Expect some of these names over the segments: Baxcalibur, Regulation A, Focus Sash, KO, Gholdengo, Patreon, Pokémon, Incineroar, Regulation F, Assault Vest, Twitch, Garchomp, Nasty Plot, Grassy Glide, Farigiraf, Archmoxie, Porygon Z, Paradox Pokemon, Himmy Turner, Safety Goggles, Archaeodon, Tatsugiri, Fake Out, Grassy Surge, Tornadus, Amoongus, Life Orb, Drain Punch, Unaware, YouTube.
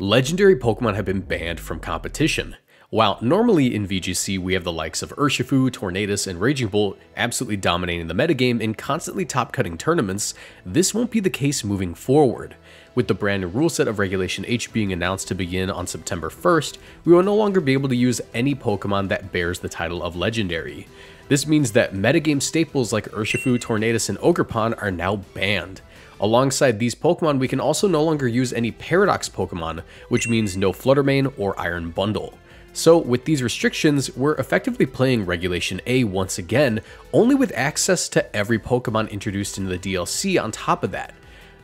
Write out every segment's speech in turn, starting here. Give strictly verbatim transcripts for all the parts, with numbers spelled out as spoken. Legendary Pokemon have been banned from competition. While normally in V G C we have the likes of Urshifu, Tornadus, and Raging Bull absolutely dominating the metagame and constantly top-cutting tournaments, this won't be the case moving forward. With the brand new rule set of Regulation H being announced to begin on September first, we will no longer be able to use any Pokemon that bears the title of Legendary. This means that metagame staples like Urshifu, Tornadus, and Ogrepon are now banned. Alongside these Pokemon, we can also no longer use any Paradox Pokemon, which means no Fluttermane or Iron Bundle. So with these restrictions, we're effectively playing Regulation A once again, only with access to every Pokemon introduced into the D L C on top of that.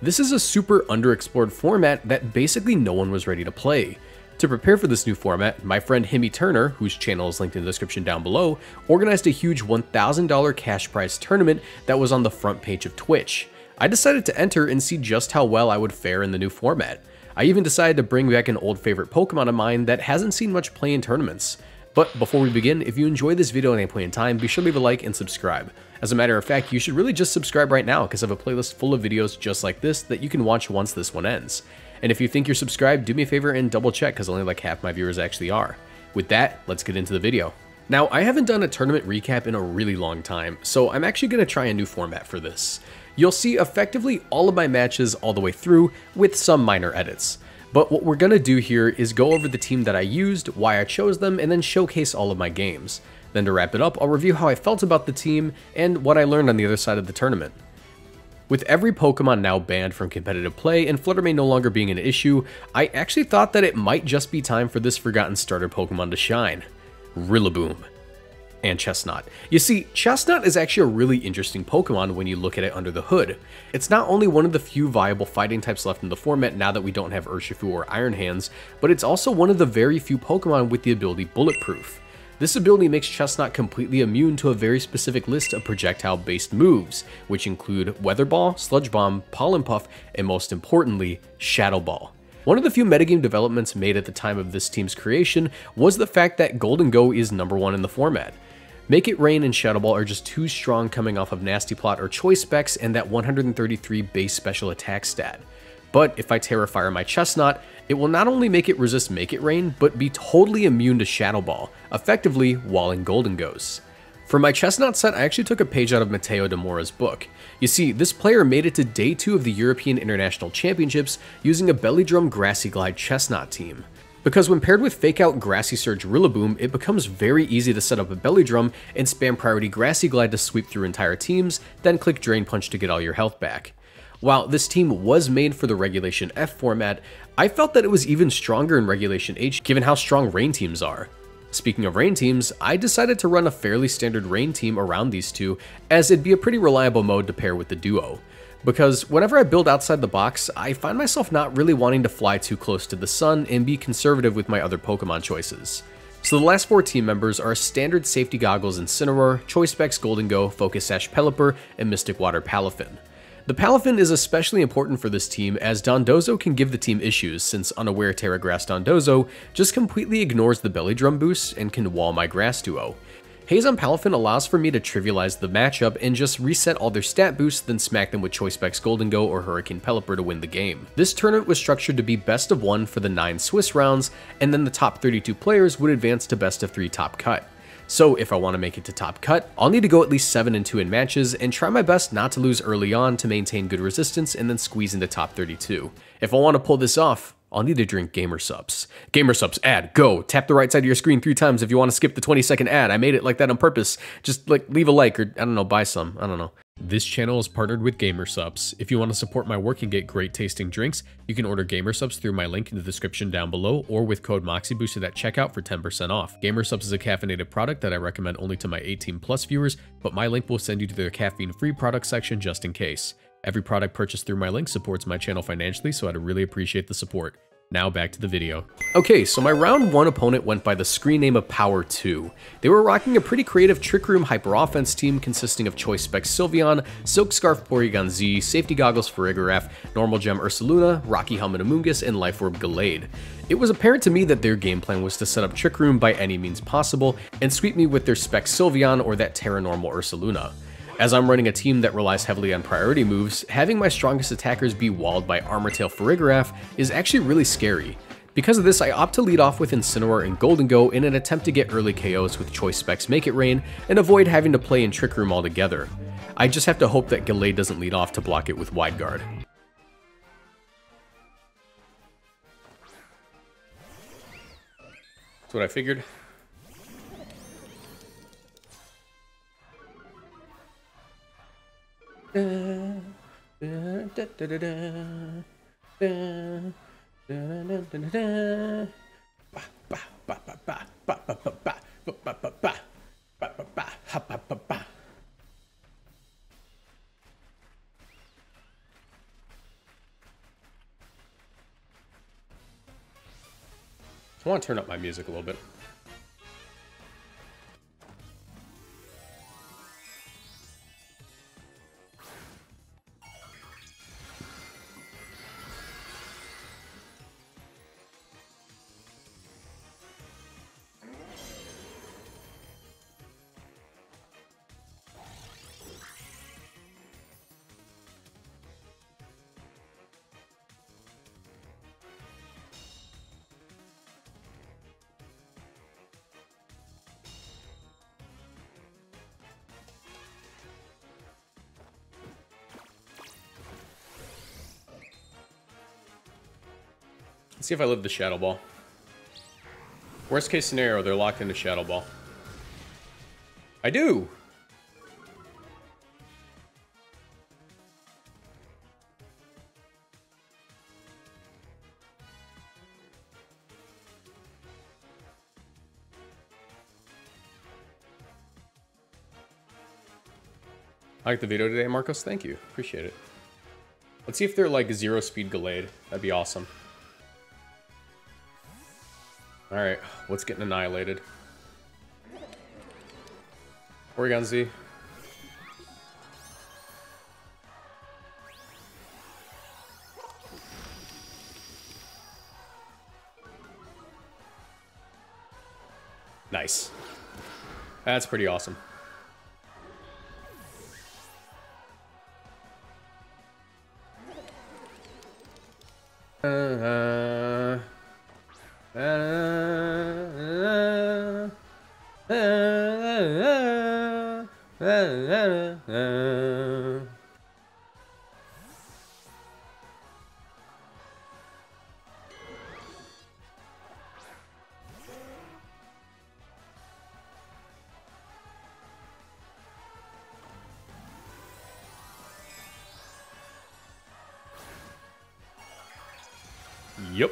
This is a super underexplored format that basically no one was ready to play. To prepare for this new format, my friend Himmy Turner, whose channel is linked in the description down below, organized a huge one thousand dollar cash prize tournament that was on the front page of Twitch. I decided to enter and see just how well I would fare in the new format. I even decided to bring back an old favorite Pokemon of mine that hasn't seen much play in tournaments. But before we begin, if you enjoy this video at any point in time, be sure to leave a like and subscribe. As a matter of fact, you should really just subscribe right now because I have a playlist full of videos just like this that you can watch once this one ends. And if you think you're subscribed, do me a favor and double check because only like half my viewers actually are. With that, let's get into the video. Now, I haven't done a tournament recap in a really long time, so I'm actually going to try a new format for this. You'll see effectively all of my matches all the way through with some minor edits. But what we're going to do here is go over the team that I used, why I chose them, and then showcase all of my games. Then to wrap it up, I'll review how I felt about the team and what I learned on the other side of the tournament. With every Pokemon now banned from competitive play and Fluttermane no longer being an issue, I actually thought that it might just be time for this forgotten starter Pokemon to shine. Rillaboom. And Chestnut. You see, Chestnut is actually a really interesting Pokemon when you look at it under the hood. It's not only one of the few viable fighting types left in the format now that we don't have Urshifu or Iron Hands, but it's also one of the very few Pokemon with the ability Bulletproof. This ability makes Chestnut completely immune to a very specific list of projectile-based moves, which include Weather Ball, Sludge Bomb, Pollen Puff, and most importantly, Shadow Ball. One of the few metagame developments made at the time of this team's creation was the fact that Gholdengo is number one in the format. Make It Rain and Shadow Ball are just too strong coming off of Nasty Plot or Choice Specs and that one hundred thirty-three base special attack stat. But if I Terrafire my Chestnut, it will not only make it resist Make It Rain, but be totally immune to Shadow Ball, effectively walling Gholdengo's. For my Chestnut set, I actually took a page out of Mateo Demora's book. You see, this player made it to Day two of the European International Championships using a Belly Drum Grassy Glide Chestnut team. Because when paired with Fake Out Grassy Surge Rillaboom, it becomes very easy to set up a Belly Drum and spam priority Grassy Glide to sweep through entire teams, then click Drain Punch to get all your health back. While this team was made for the Regulation F format, I felt that it was even stronger in Regulation H given how strong rain teams are. Speaking of rain teams, I decided to run a fairly standard rain team around these two, as it'd be a pretty reliable mode to pair with the duo. Because whenever I build outside the box, I find myself not really wanting to fly too close to the sun and be conservative with my other Pokemon choices. So the last four team members are standard Safety Goggles Incineroar, Choice Specs Gholdengo, Focus Sash Pelipper, and Mystic Water Palafin. The Palafin is especially important for this team as Dondozo can give the team issues since Unaware Terra Grass Dondozo just completely ignores the Belly Drum boost and can wall my grass duo. Haze on Palafin allows for me to trivialize the matchup and just reset all their stat boosts then smack them with Choice Specs Gholdengo or Hurricane Pelipper to win the game. This tournament was structured to be best of one for the nine Swiss rounds and then the top thirty-two players would advance to best of three top cut. So if I want to make it to top cut, I'll need to go at least seven and two in matches and try my best not to lose early on to maintain good resistance and then squeeze into top thirty-two. If I want to pull this off, I'll need to drink GamerSupps. GamerSupps ad, go! Tap the right side of your screen three times if you want to skip the twenty second ad. I made it like that on purpose. Just like leave a like or, I don't know, buy some. I don't know. This channel is partnered with GamerSupps. If you want to support my work and get great tasting drinks, you can order GamerSupps through my link in the description down below or with code MoxieBoosted at checkout for ten percent off. GamerSupps is a caffeinated product that I recommend only to my eighteen plus viewers, but my link will send you to their caffeine-free product section just in case. Every product purchased through my link supports my channel financially, so I'd really appreciate the support. Now back to the video. Okay, so my round one opponent went by the screen name of Power two. They were rocking a pretty creative Trick Room hyper offense team consisting of Choice Specs Sylveon, Silk Scarf Porygon Z, Safety Goggles Farigiraf, Normal Gem Ursaluna, Rocky Helmet Amoongus, and Life Orb Gallade. It was apparent to me that their game plan was to set up Trick Room by any means possible and sweep me with their Specs Sylveon or that Terra Normal Ursaluna. As I'm running a team that relies heavily on priority moves, having my strongest attackers be walled by Armor Tail Farigiraf is actually really scary. Because of this, I opt to lead off with Incineroar and Gholdengo in an attempt to get early K Os with Choice Specs Make It Rain and avoid having to play in Trick Room altogether. I just have to hope that Gallade doesn't lead off to block it with Wide Guard. That's what I figured. Da, da, da, da, da, da. I want to turn up my music a little bit. Let's see if I live the Shadow Ball. Worst case scenario, they're locked into Shadow Ball. I do! I like the video today, Marcos. Thank you. Appreciate it. Let's see if they're like zero speed Gallade. That'd be awesome. Alright, what's getting annihilated? Porygon Z. Nice. That's pretty awesome. Uh... Uh, uh, uh, uh, uh, uh, uh, uh. Yep.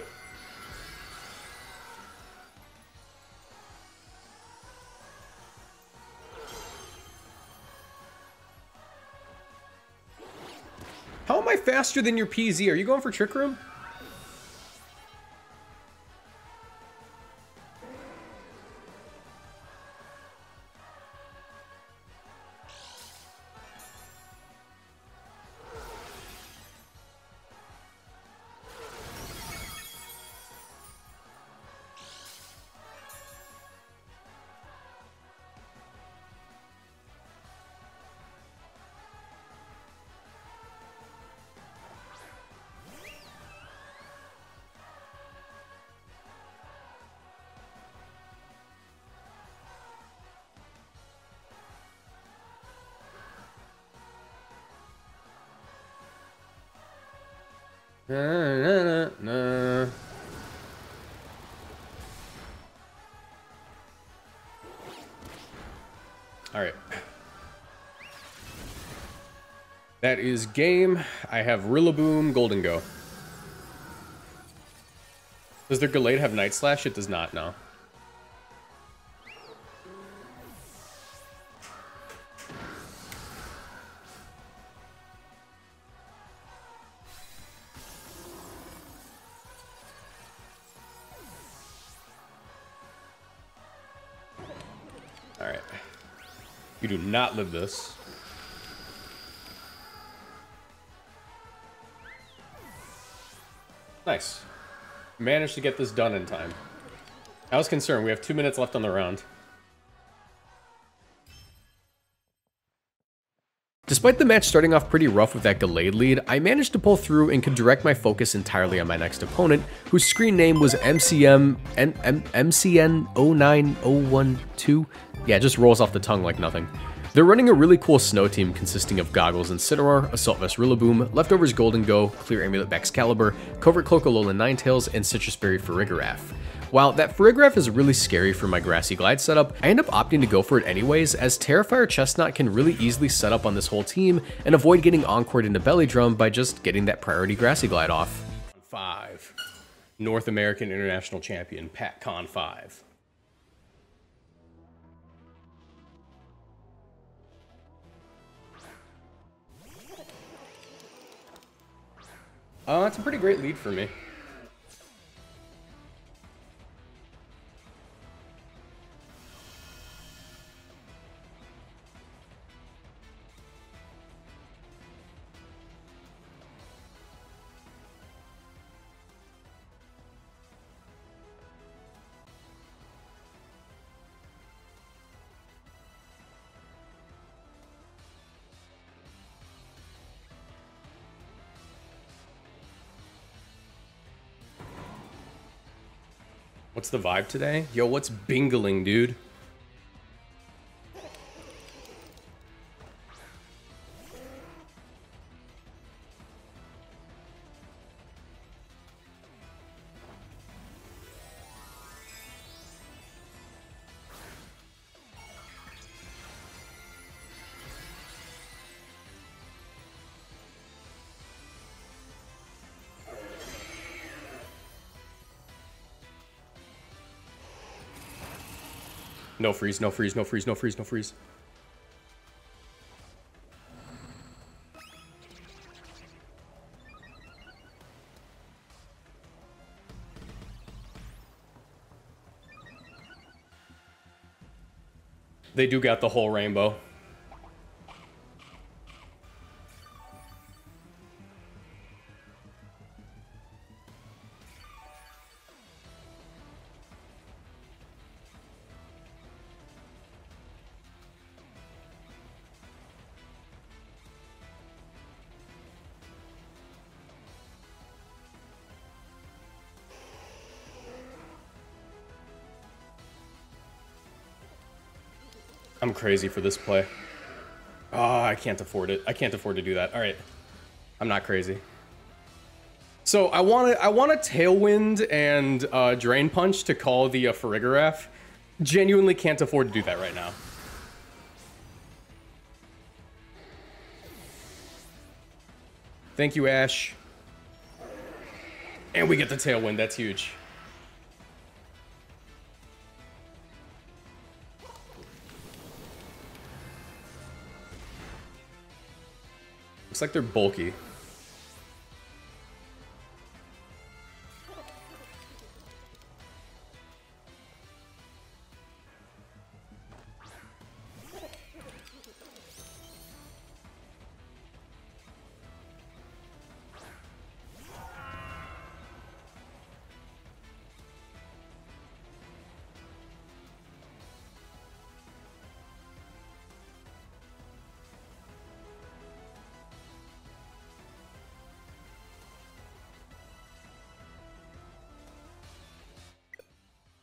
How am I faster than your P Z? Are you going for Trick Room? Na, na, na, na. All right. That is game. I have Rillaboom, Gholdengo. Does their Gallade have Night Slash? It does not, no. You do not live this. Nice. Managed to get this done in time. I was concerned. We have two minutes left on the round. Despite the match starting off pretty rough with that Gallade lead, I managed to pull through and could direct my focus entirely on my next opponent, whose screen name was M C M zero nine zero one two. Yeah, it just rolls off the tongue like nothing. They're running a really cool snow team consisting of Goggles Incineroar, Assault Vest Rillaboom, Leftovers Gholdengo, Clear Amulet Baxcalibur, Covert Cloak Alolan Ninetales, and Citrus Berry Farigiraf. While that Farigiraf is really scary for my Grassy Glide setup, I end up opting to go for it anyways, as Terrifier Chestnut can really easily set up on this whole team and avoid getting encored into Belly Drum by just getting that priority Grassy Glide off. five. North American International Champion, PatCon five. Uh, that's a pretty great lead for me. What's the vibe today? Yo, what's bingling, dude? No freeze, no freeze, no freeze, no freeze, no freeze. They do got the whole rainbow. I'm crazy for this play. Oh, I can't afford it. I can't afford to do that. All right. I'm not crazy. So I want to I want a Tailwind and uh, Drain Punch to call the uh, Farigiraf. Genuinely can't afford to do that right now. Thank you, Ash. And we get the Tailwind. That's huge. Looks like they're bulky.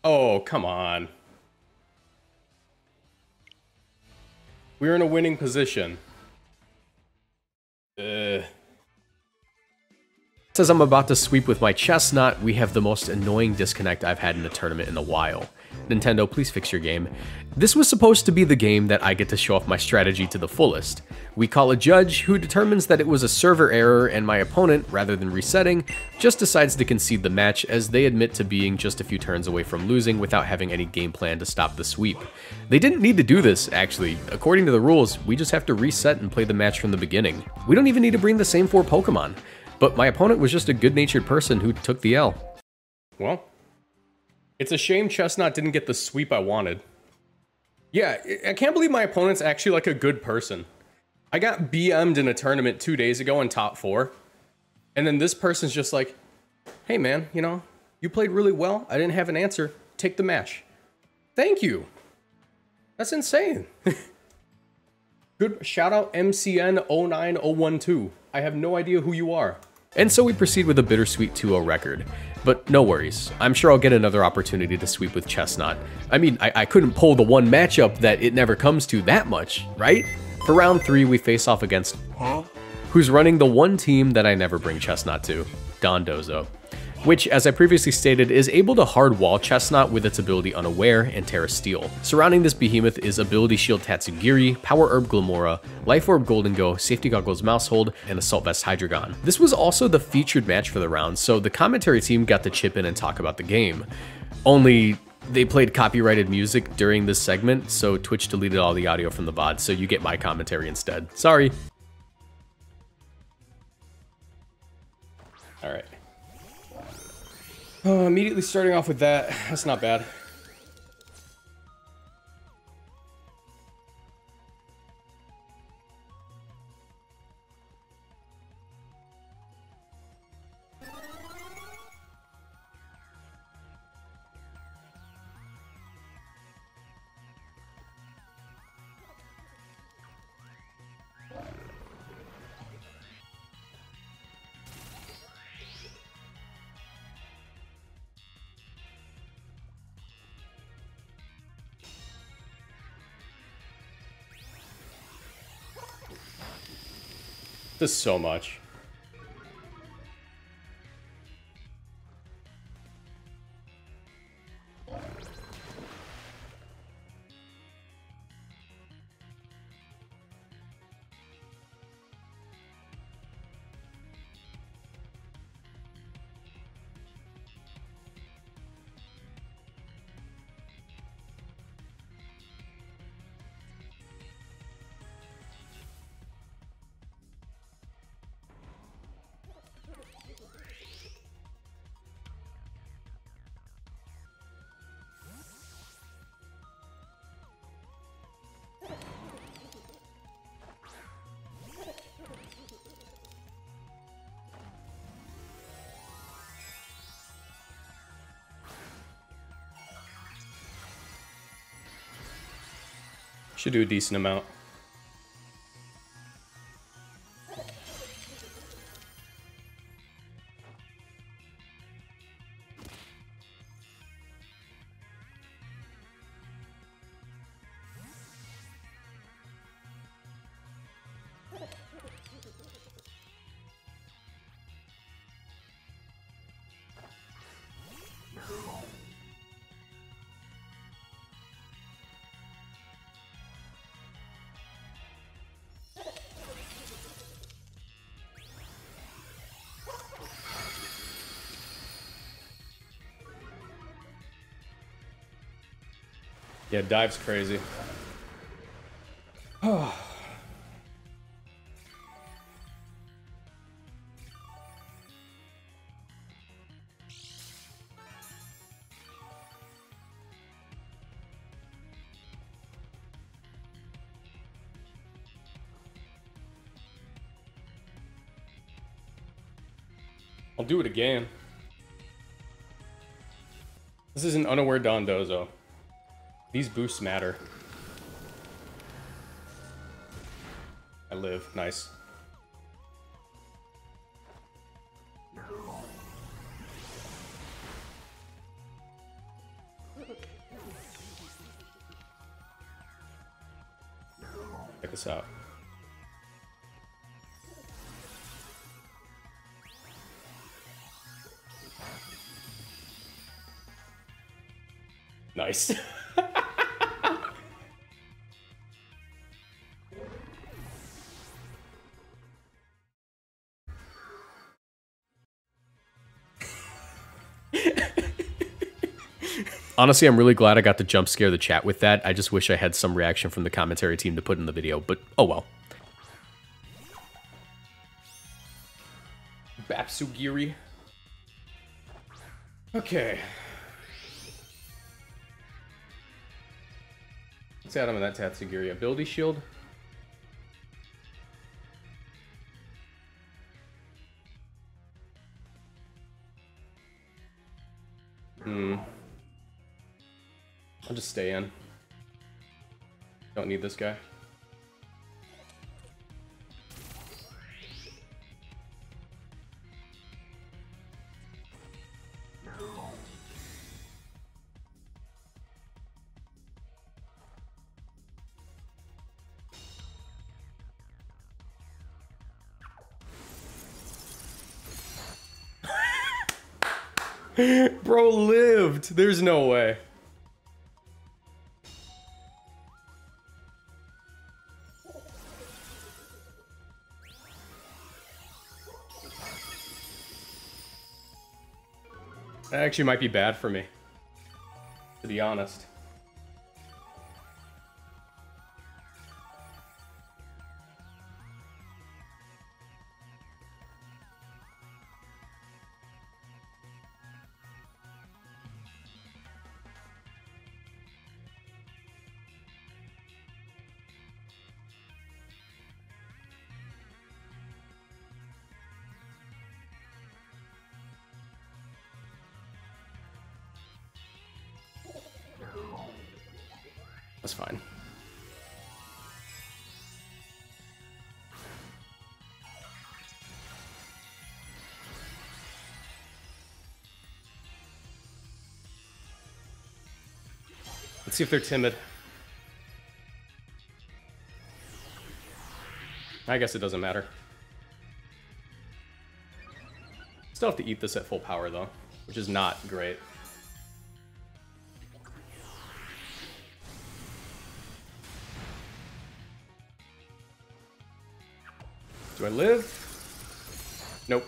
Oh, come on. We're in a winning position. Uh. As I'm about to sweep with my Chestnut, we have the most annoying disconnect I've had in a tournament in a while. Nintendo, please fix your game. This was supposed to be the game that I get to show off my strategy to the fullest. We call a judge who determines that it was a server error, and my opponent, rather than resetting, just decides to concede the match as they admit to being just a few turns away from losing without having any game plan to stop the sweep. They didn't need to do this, actually. According to the rules, we just have to reset and play the match from the beginning. We don't even need to bring the same four Pokemon. But my opponent was just a good-natured person who took the L. Well, it's a shame Chestnut didn't get the sweep I wanted. Yeah, I can't believe my opponent's actually like a good person. I got B M'd in a tournament two days ago in top four. And then this person's just like, hey man, you know, you played really well. I didn't have an answer. Take the match. Thank you. That's insane. Good shout out M C M zero nine zero one two. I have no idea who you are. And so we proceed with a bittersweet two oh record. But no worries, I'm sure I'll get another opportunity to sweep with Chestnut. I mean, I, I couldn't pull the one matchup that it never comes to that much, right? For round three, we face off against huh? who's running the one team that I never bring Chestnut to, Dondozo, which, as I previously stated, is able to hard wall Chestnut with its ability Unaware and Terra Steel. Surrounding this behemoth is Ability Shield Tatsugiri, Power Herb Glamora, Life Orb Gholdengo, Safety Goggles Mousehold, and Assault Vest Hydreigon. This was also the featured match for the round, so the commentary team got to chip in and talk about the game. Only, they played copyrighted music during this segment, so Twitch deleted all the audio from the V O D, so you get my commentary instead. Sorry. Alright. Uh, immediately starting off with that, that's not bad. This so much. Should do a decent amount. Yeah, dive's crazy. Oh. I'll do it again. This is an Unaware Dondozo. These boosts matter. I live. Nice. Check this out. Nice. Honestly, I'm really glad I got to jump scare the chat with that. I just wish I had some reaction from the commentary team to put in the video, but oh well. Bapsugiri. Okay. Let's add him in that Tatsugiri. Ability Shield. Hmm. I'll just stay in. Don't need this guy. Bro lived. There's no way. That actually might be bad for me, to be honest. That's fine. Let's see if they're timid. I guess it doesn't matter. Still have to eat this at full power though, which is not great. Do I live? Nope.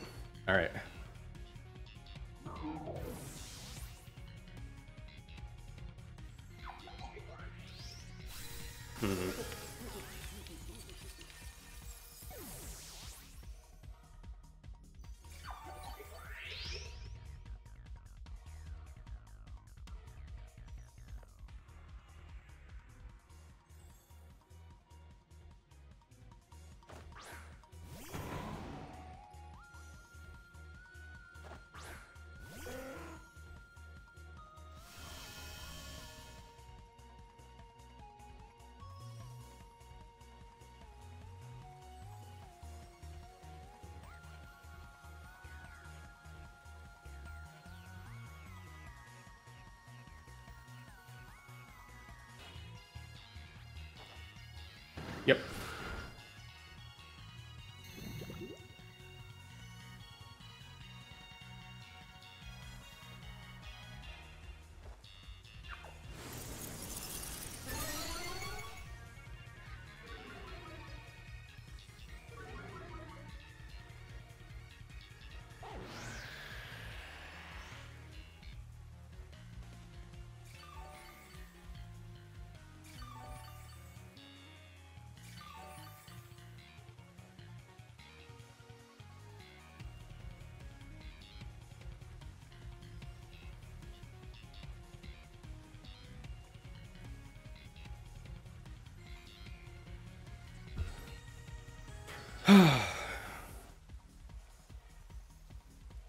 All right. Hmm. Yep.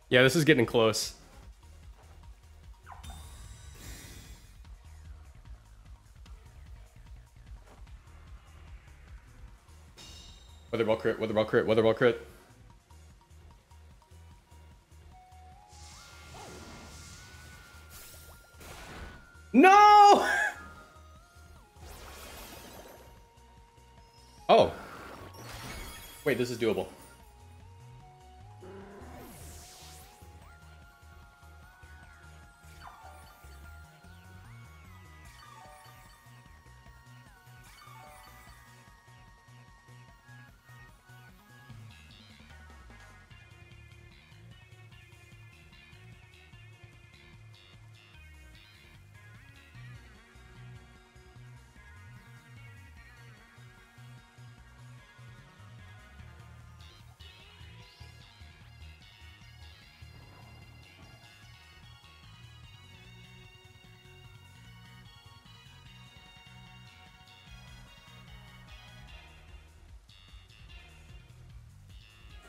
Yeah, this is getting close. Weather ball crit, weather ball crit, weather ball crit. No! Oh. Wait, this is doable.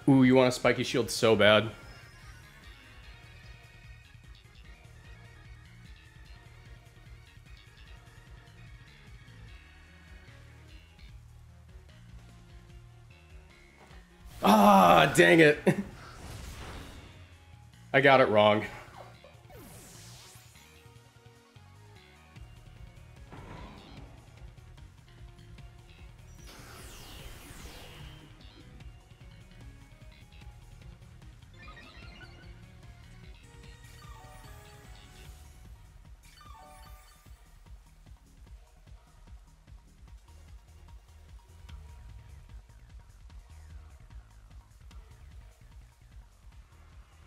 Ooh, you want a spiky shield so bad. Ah, dang it. I got it wrong.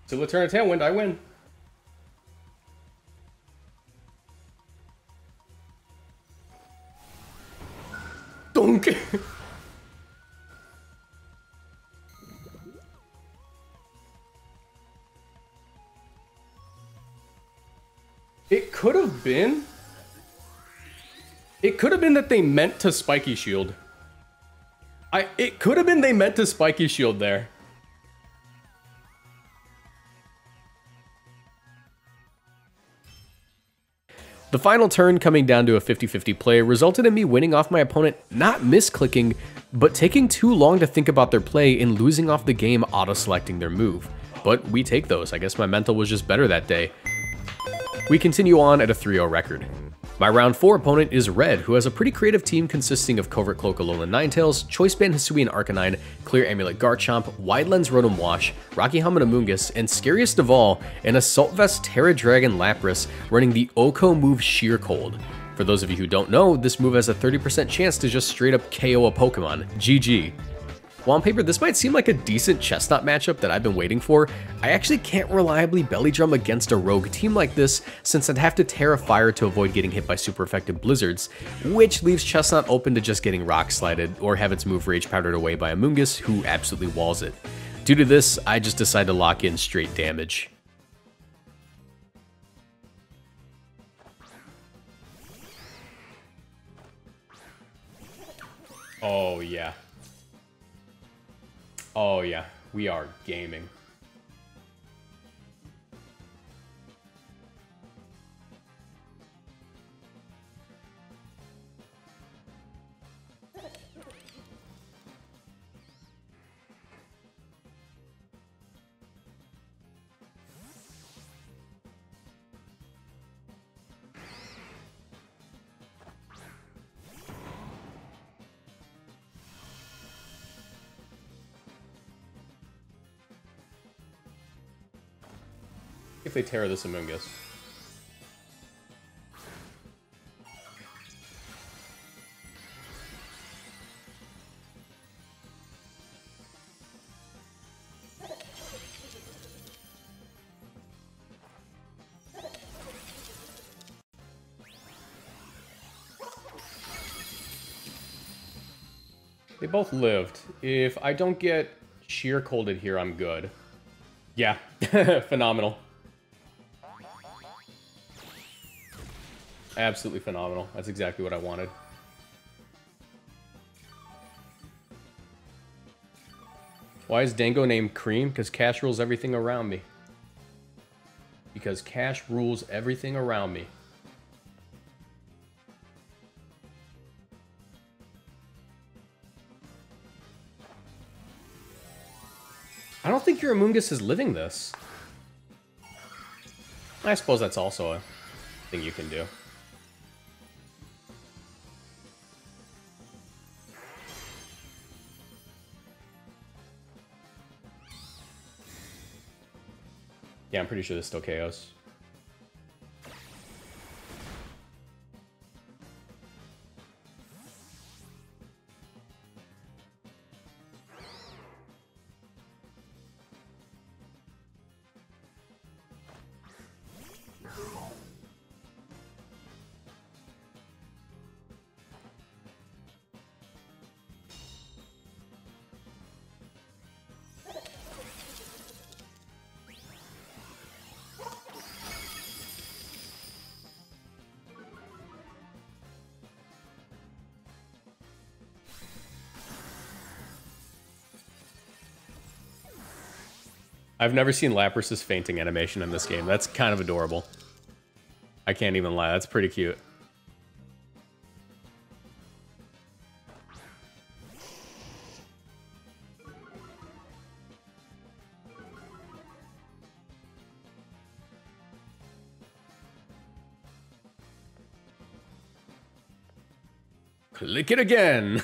Till the turn of Tailwind, I win. Dunk! It could have been... It could have been that they meant to Spiky Shield. I, it could have been they meant to Spiky Shield there. The final turn coming down to a fifty fifty play resulted in me winning off my opponent not misclicking, but taking too long to think about their play and losing off the game auto-selecting their move. But we take those, I guess my mental was just better that day. We continue on at a three oh record. My round four opponent is Red, who has a pretty creative team consisting of Covert Cloak Alolan Ninetales, Choice Band Hisui and Arcanine, Clear Amulet Garchomp, Wide Lens Rotom Wash, Rocky Helmet Amoongus, and scariest of all, an Assault Vest Terra Dragon Lapras running the Oko move Sheer Cold. For those of you who don't know, this move has a thirty percent chance to just straight up K O a Pokemon. G G. While on paper this might seem like a decent Chestnut matchup that I've been waiting for, I actually can't reliably Belly Drum against a rogue team like this since I'd have to Terra Fire to avoid getting hit by super effective blizzards, which leaves Chestnut open to just getting rock slided or have its move Rage Powdered away by Amoongus, who absolutely walls it. Due to this, I just decide to lock in straight damage. Oh yeah. Oh yeah, we are gaming. If they tear this Amoongus. They both lived. If I don't get sheer colded here, I'm good. Yeah, phenomenal. Absolutely phenomenal. That's exactly what I wanted. Why is Dango named Cream? Because Cash rules everything around me. Because Cash rules everything around me. I don't think your Amoongus is living this. I suppose that's also a thing you can do. Yeah, I'm pretty sure this still K Os. I've never seen Lapras's fainting animation in this game. That's kind of adorable. I can't even lie, that's pretty cute. Click it again!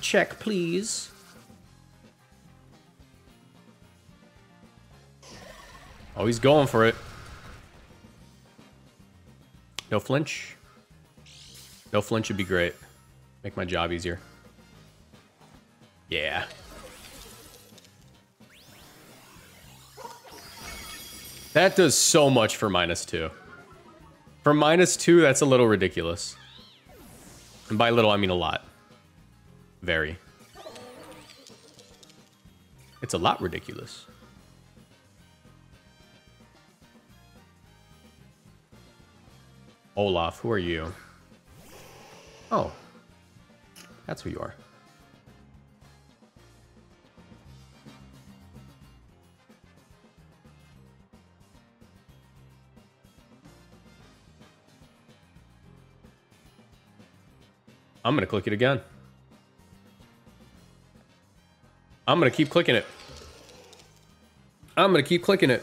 Check, please. Oh, he's going for it. No flinch. No flinch would be great. Make my job easier. Yeah. That does so much for minus two. For minus two, that's a little ridiculous. And by little, I mean a lot. Very. It's a lot ridiculous. Olaf, who are you? Oh. That's who you are. I'm going to click it again. I'm going to keep clicking it. I'm going to keep clicking it.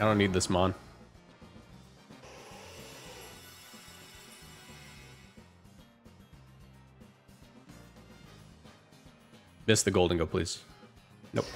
I don't need this mon. Miss the Gholdengo, please. Nope.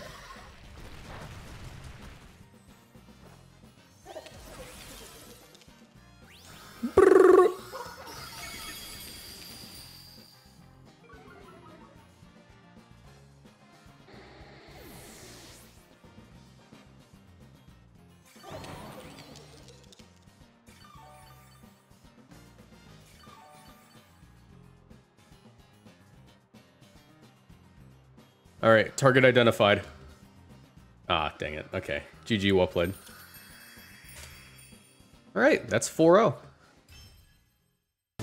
All right, target identified. Ah, dang it. Okay, G G, well played. All right, that's four oh.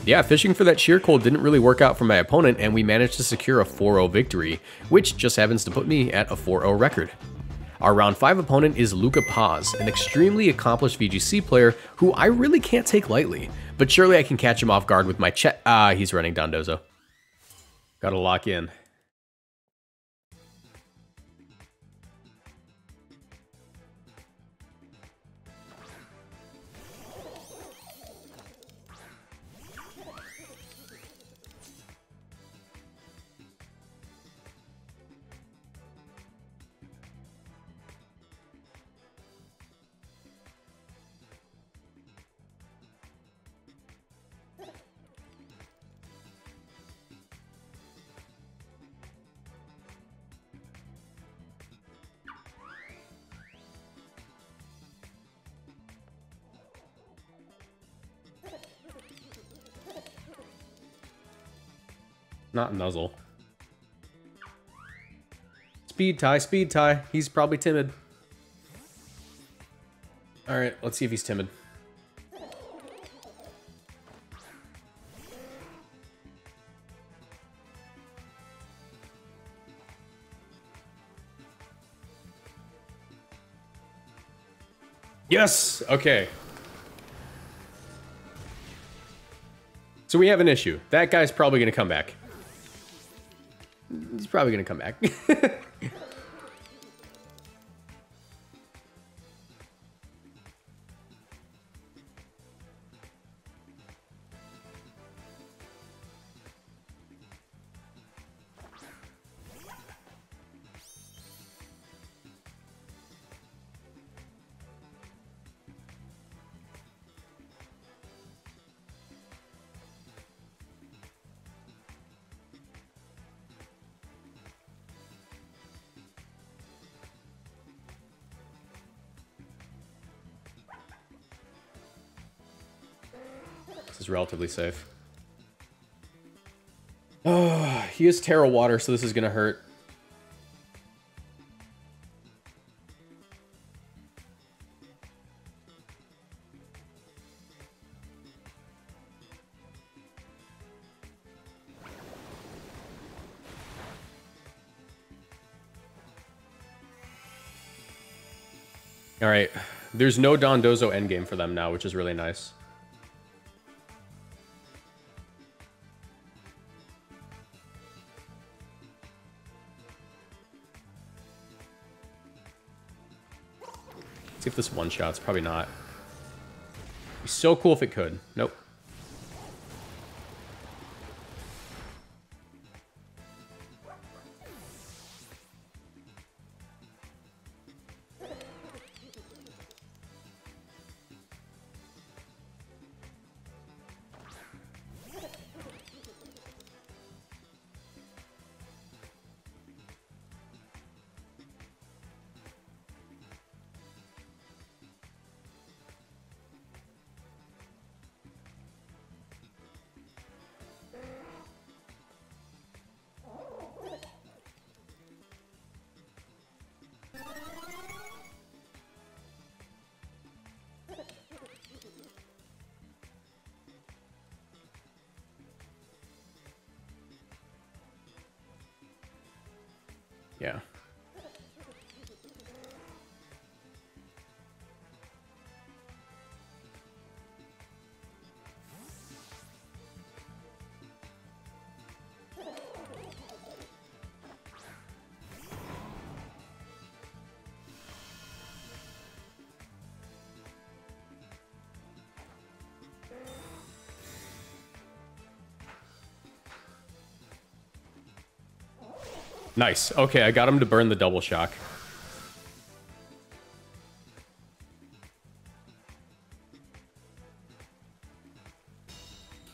Yeah, fishing for that sheer cold didn't really work out for my opponent, and we managed to secure a four oh victory, which just happens to put me at a four oh record. Our round five opponent is Luca Paz, an extremely accomplished V G C player who I really can't take lightly, but surely I can catch him off guard with my chat. Ah, he's running Dondozo. Gotta lock in. Not Nuzzle. Speed tie, speed tie. He's probably timid. All right, let's see if he's timid. Yes, okay. So we have an issue. That guy's probably gonna come back. He's probably gonna come back. Is relatively safe. Oh, he is Terra Water, so this is gonna hurt. All right, there's no Dondozo endgame for them now, which is really nice. See if this one shots, probably not. It'd be so cool if it could. Nope. Yeah. Nice. Okay, I got him to burn the double shock.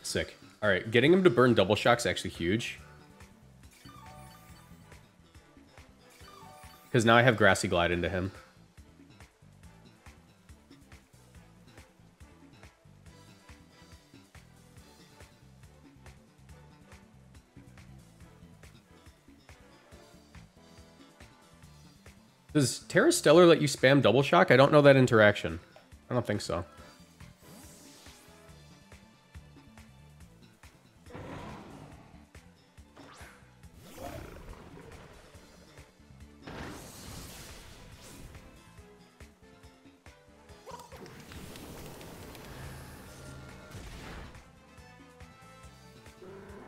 Sick. All right, getting him to burn double shock's actually huge. Because now I have Grassy Glide into him. Does Terra Stellar let you spam double shock? I don't know that interaction. I don't think so.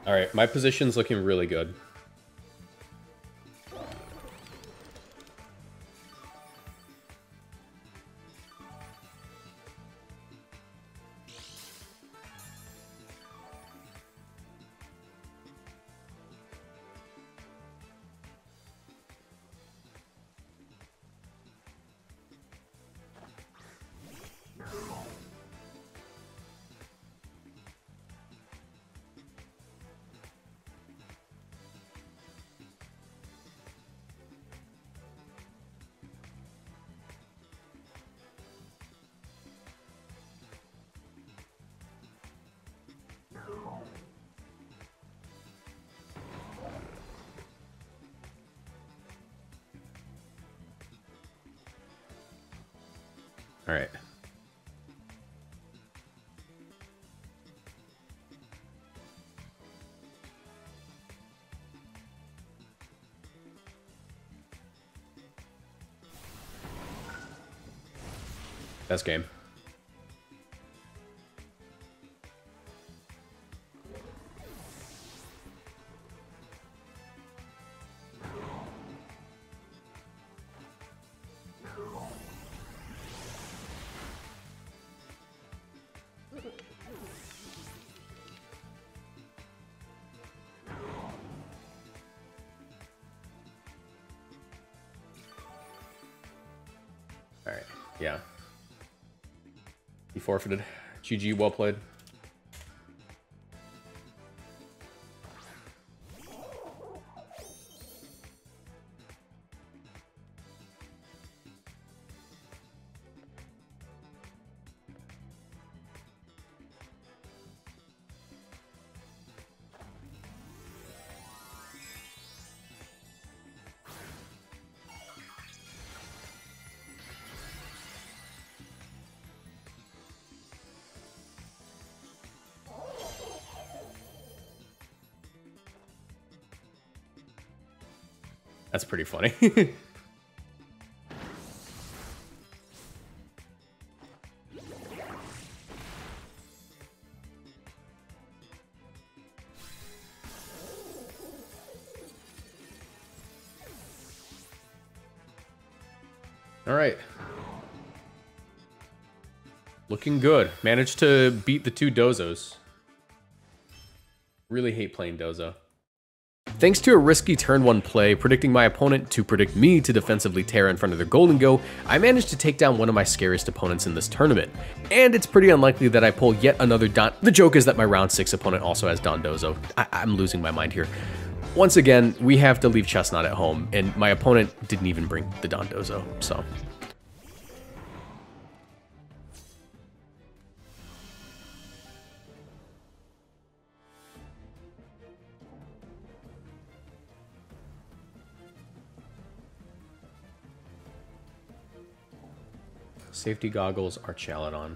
All right, my position's looking really good. All right. That's game. Yeah. He forfeited. G G, well played. That's pretty funny. All right. Looking good. Managed to beat the two Dozos. Really hate playing Dozo. Thanks to a risky turn one play, predicting my opponent to predict me to defensively Terra in front of their Gholdengo, I managed to take down one of my scariest opponents in this tournament. And it's pretty unlikely that I pull yet another Don- The joke is that my round six opponent also has Dondozo. I I'm losing my mind here. Once again, we have to leave Chestnut at home, and my opponent didn't even bring the Dondozo, so. Safety goggles are Chaladon.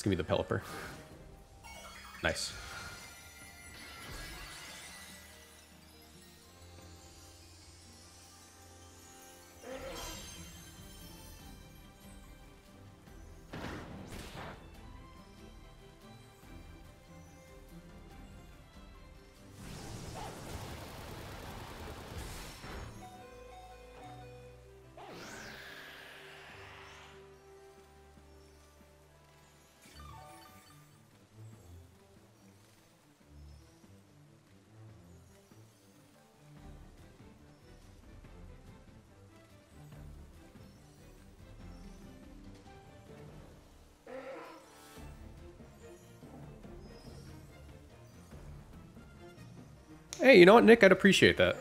It's going to be the Pelipper. Nice. Hey, you know what, Nick? I'd appreciate that.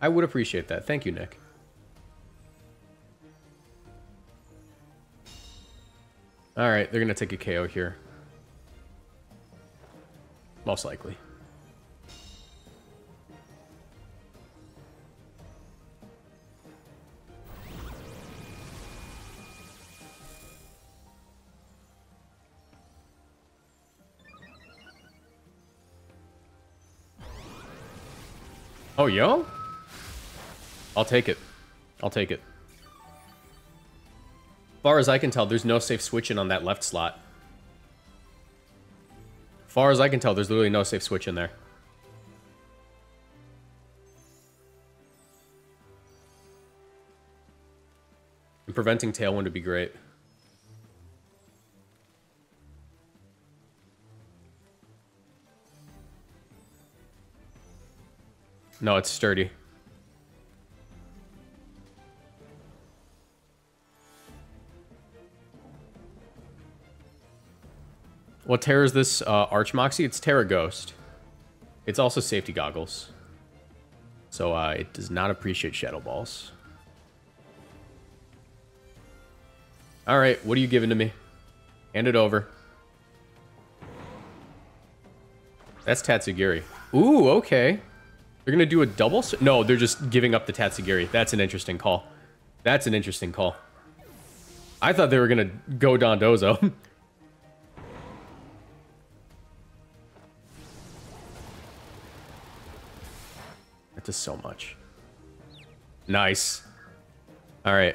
I would appreciate that. Thank you, Nick. All right, they're going to take a K O here. Most likely. Oh, yo? I'll take it. I'll take it. Far as I can tell, there's no safe switch-in on that left slot. Far as I can tell, there's literally no safe switch in there. And preventing Tailwind would be great. No, it's sturdy. What Terra is this uh, Archmoxie? It's Terra Ghost. It's also Safety Goggles. So uh, it does not appreciate Shadow Balls. Alright, what are you giving to me? Hand it over. That's Tatsugiri. Ooh, okay. They're going to do a double? No, they're just giving up the Tatsugiri. That's an interesting call. That's an interesting call. I thought they were going to go Dondozo. That does so much. Nice. All right.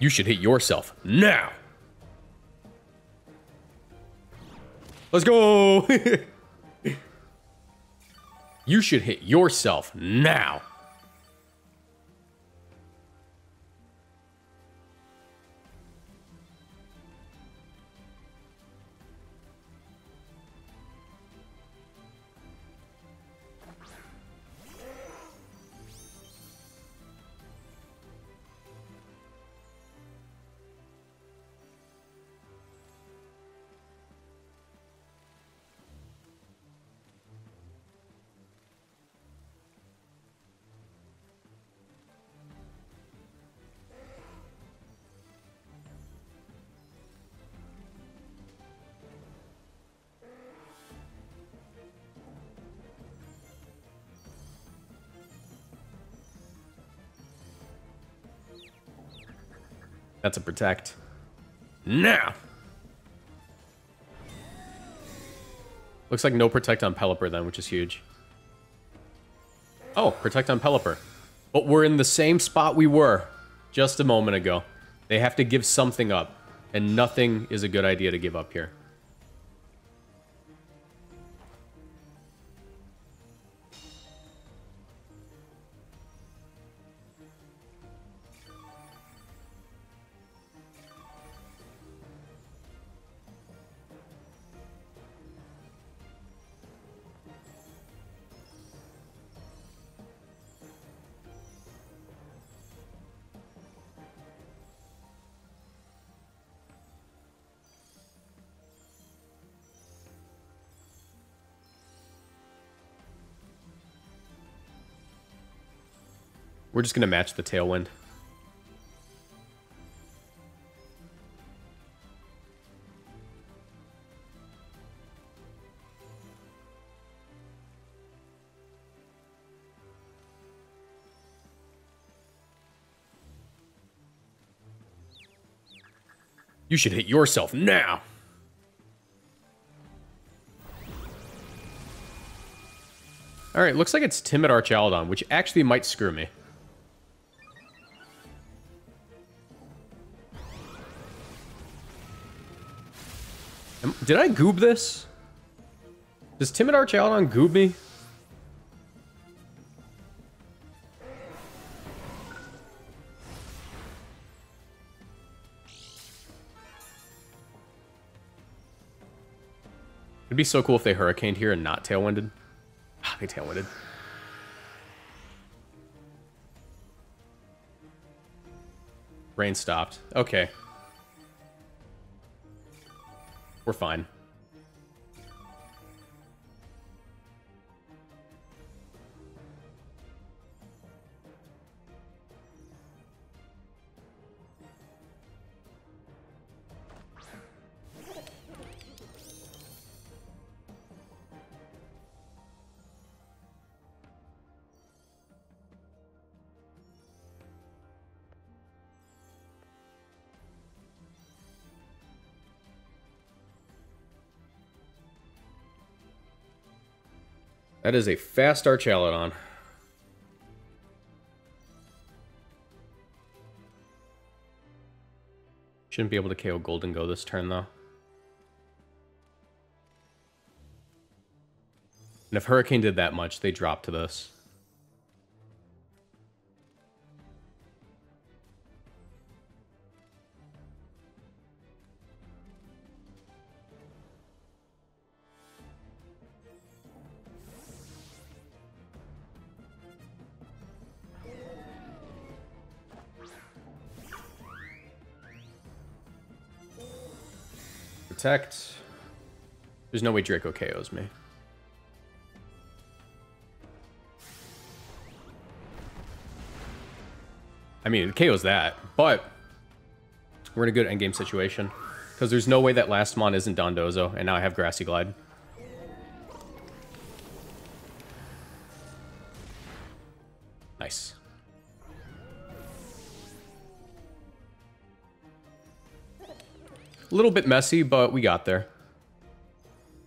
You should hit yourself now. Let's go. You should hit yourself now. That's a protect. Now! Looks like no protect on Pelipper then, which is huge. Oh, protect on Pelipper. But we're in the same spot we were just a moment ago. They have to give something up, and nothing is a good idea to give up here. We're just going to match the Tailwind. You should hit yourself now. All right, looks like it's Timid Archaeodon, which actually might screw me. Am, did I goob this? Does Timid Archaeodon goob me? It'd be so cool if they hurricaned here and not tailwinded. Ah, they tailwinded. Rain stopped. Okay. We're fine. That is a fast Archaeodon. Shouldn't be able to K O Gholdengo this turn, though. And if Hurricane did that much, they dropped to this. Protect. There's no way Draco K Os me. I mean, it K Os that, but we're in a good endgame situation because there's no way that last mon isn't Dondozo, and now I have Grassy Glide. Nice. A little bit messy, but we got there.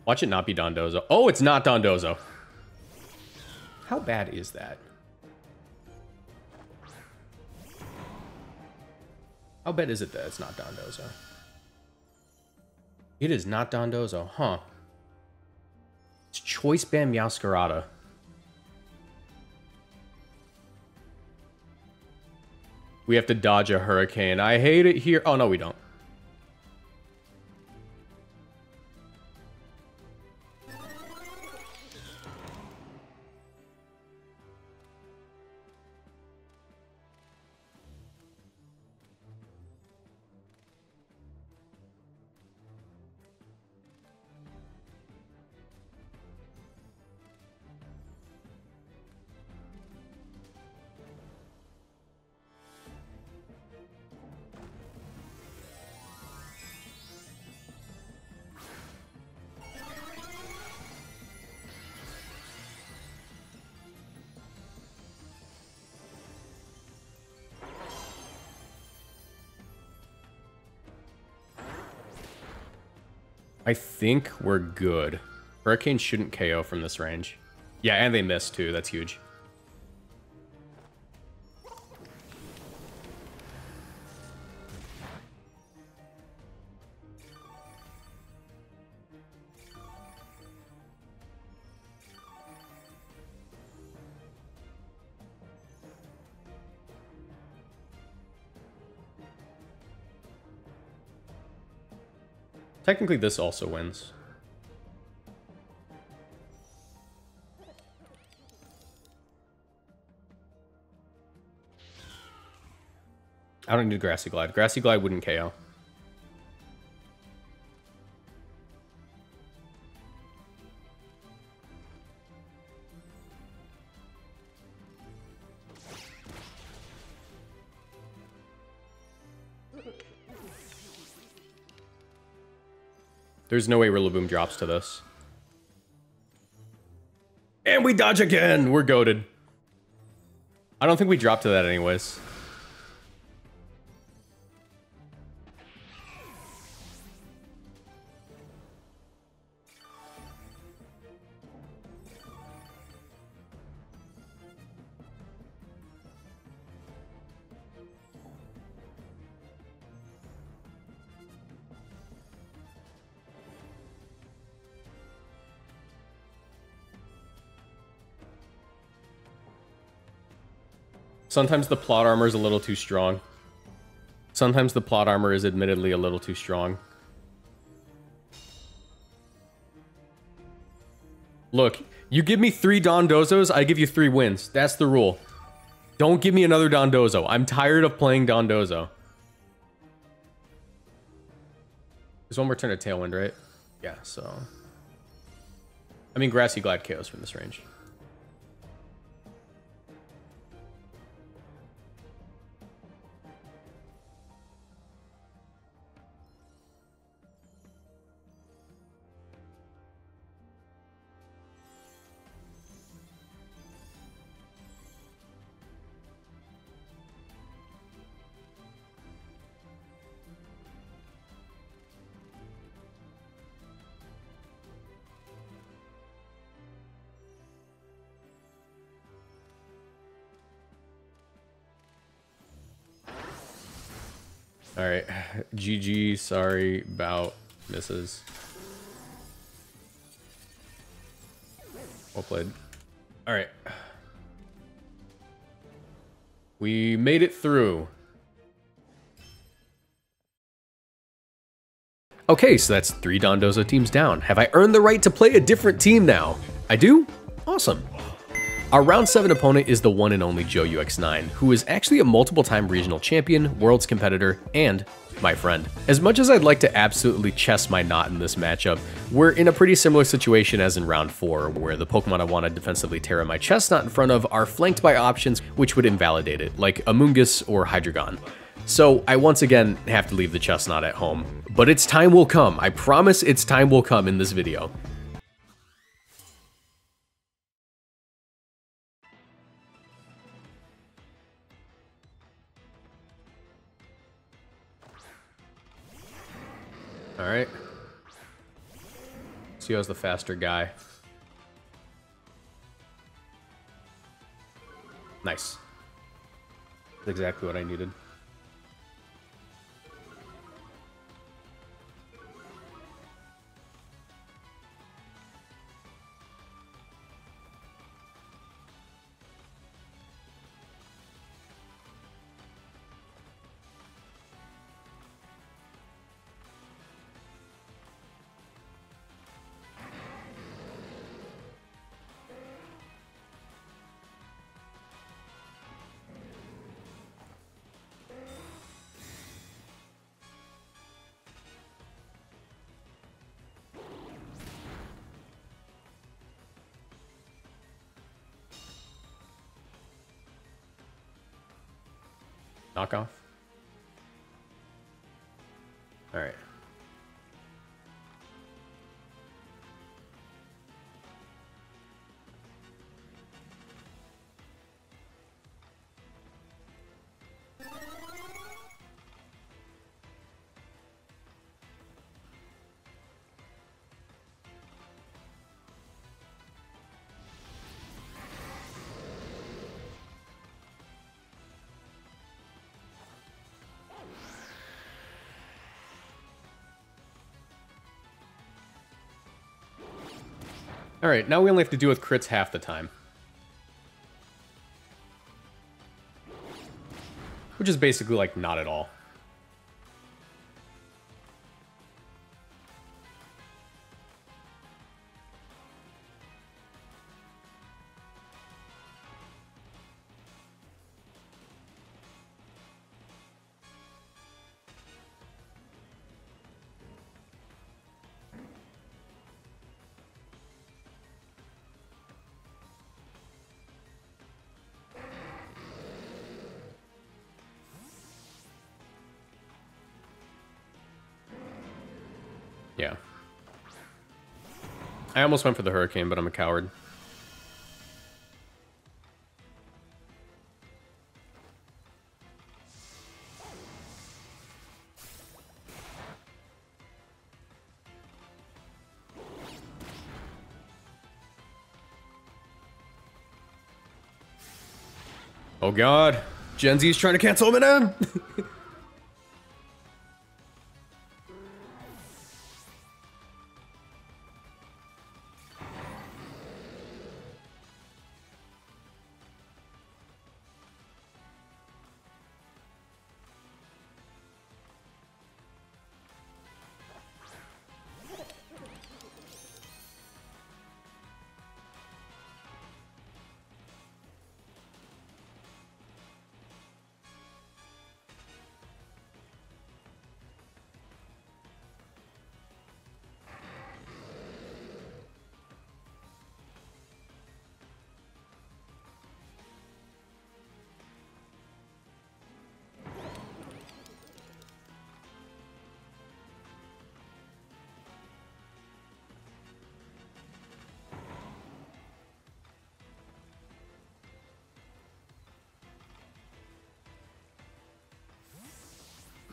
Watch it not be Dondozo. Oh, it's not Dondozo. How bad is that? How bad is it that it's not Dondozo? It is not Dondozo, huh? It's Choice Band Meowscarada. We have to dodge a hurricane. I hate it here. Oh, no, we don't. I think we're good. Hurricane shouldn't K O from this range. Yeah, and they missed too. That's huge. Technically, this also wins. I don't need Grassy Glide. Grassy Glide wouldn't K O. There's no way Rillaboom drops to this. And we dodge again! We're goated. I don't think we dropped to that anyways. Sometimes the plot armor is a little too strong. Sometimes the plot armor is admittedly a little too strong. Look, you give me three Dondozos, I give you three wins. That's the rule. Don't give me another Dondozo. I'm tired of playing Dondozo. There's one more turn of Tailwind, right? Yeah, so... I mean, Grassy Glide K Os from this range. All right, G G, sorry about misses. Well played. All right. We made it through. Okay, so that's three Dondozo teams down. Have I earned the right to play a different team now? I do? Awesome. Our round seven opponent is the one and only Joe U X nine, who is actually a multiple-time regional champion, world's competitor, and my friend. As much as I'd like to absolutely chest my knot in this matchup, we're in a pretty similar situation as in round four, where the Pokemon I want to defensively tear at my Chestnut in front of are flanked by options which would invalidate it, like Amoongus or Hydreigon. So I once again have to leave the Chestnut at home. But its time will come, I promise its time will come in this video. All right. Seo's the faster guy. Nice. That's exactly what I needed. Knock off. All right. All right, now we only have to deal with crits half the time. Which is basically like not at all. Yeah. I almost went for the hurricane, but I'm a coward. Oh god. Gen Z is trying to cancel me now.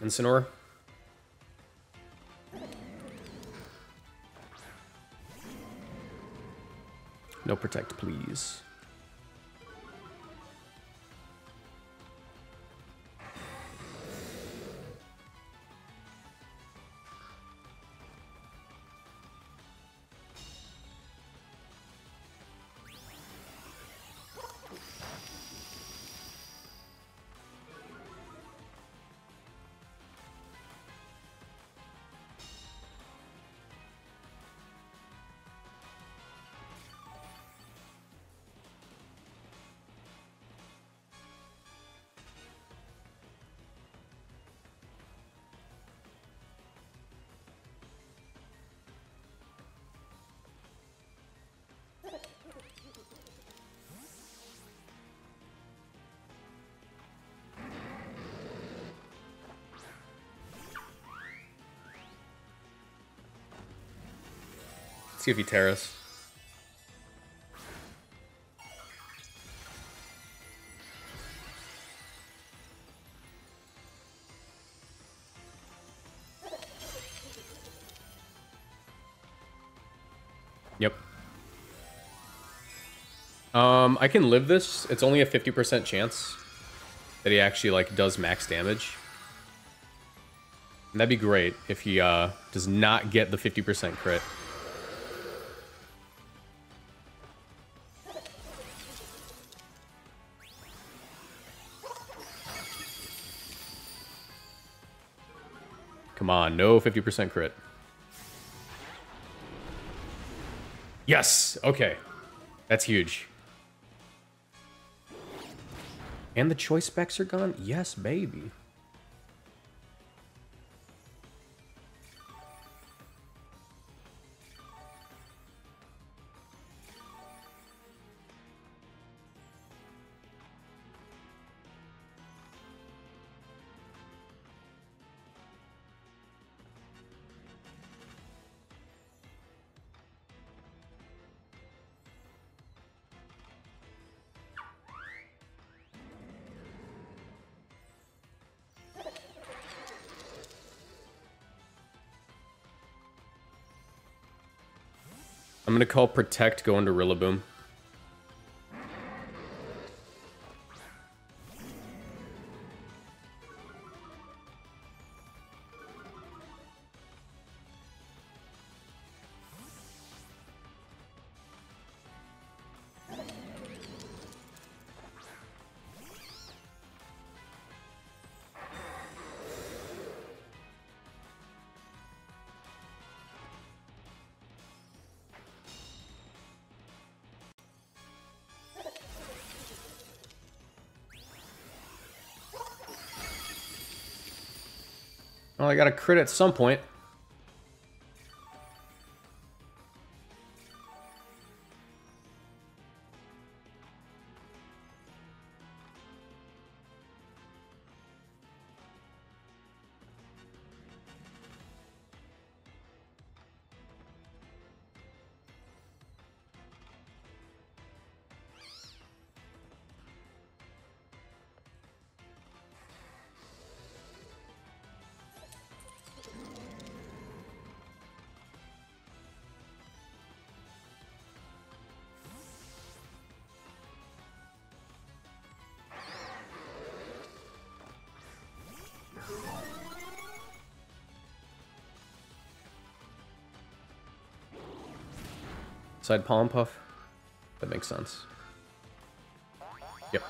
Incineroar. No protect, please. Let's see if he terras. Yep. Um, I can live this. It's only a fifty percent chance that he actually like does max damage. And that'd be great if he uh, does not get the fifty percent crit. Come on, no fifty percent crit. Yes! Okay. That's huge. And the choice specs are gone? Yes, baby. I'm gonna call Protect going to Rillaboom. Well, I got a crit at some point. Side Palm Puff. That makes sense. Yep.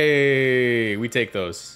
Hey, we take those.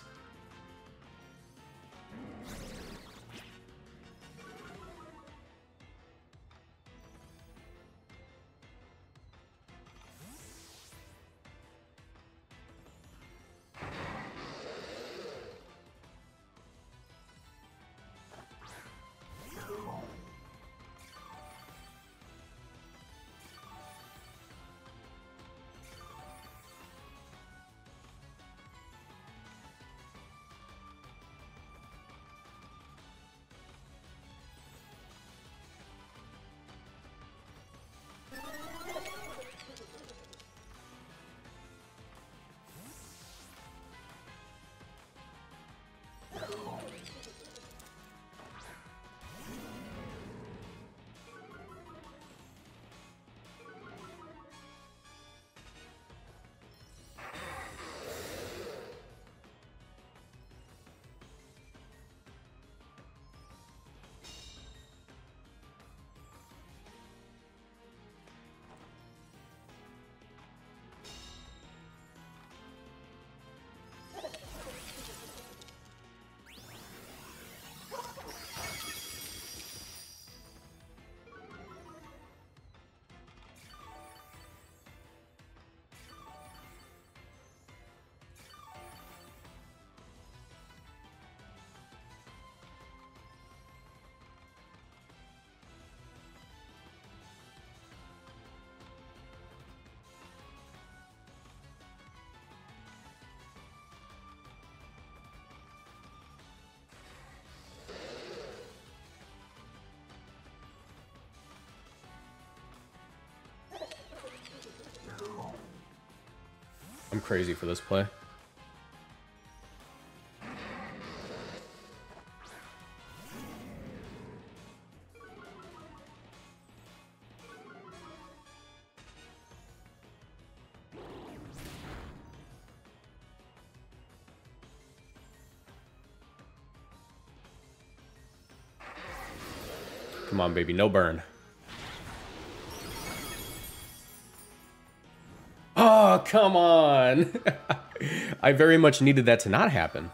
I'm crazy for this play. Come on, baby, no burn. Oh, come on. I very much needed that to not happen.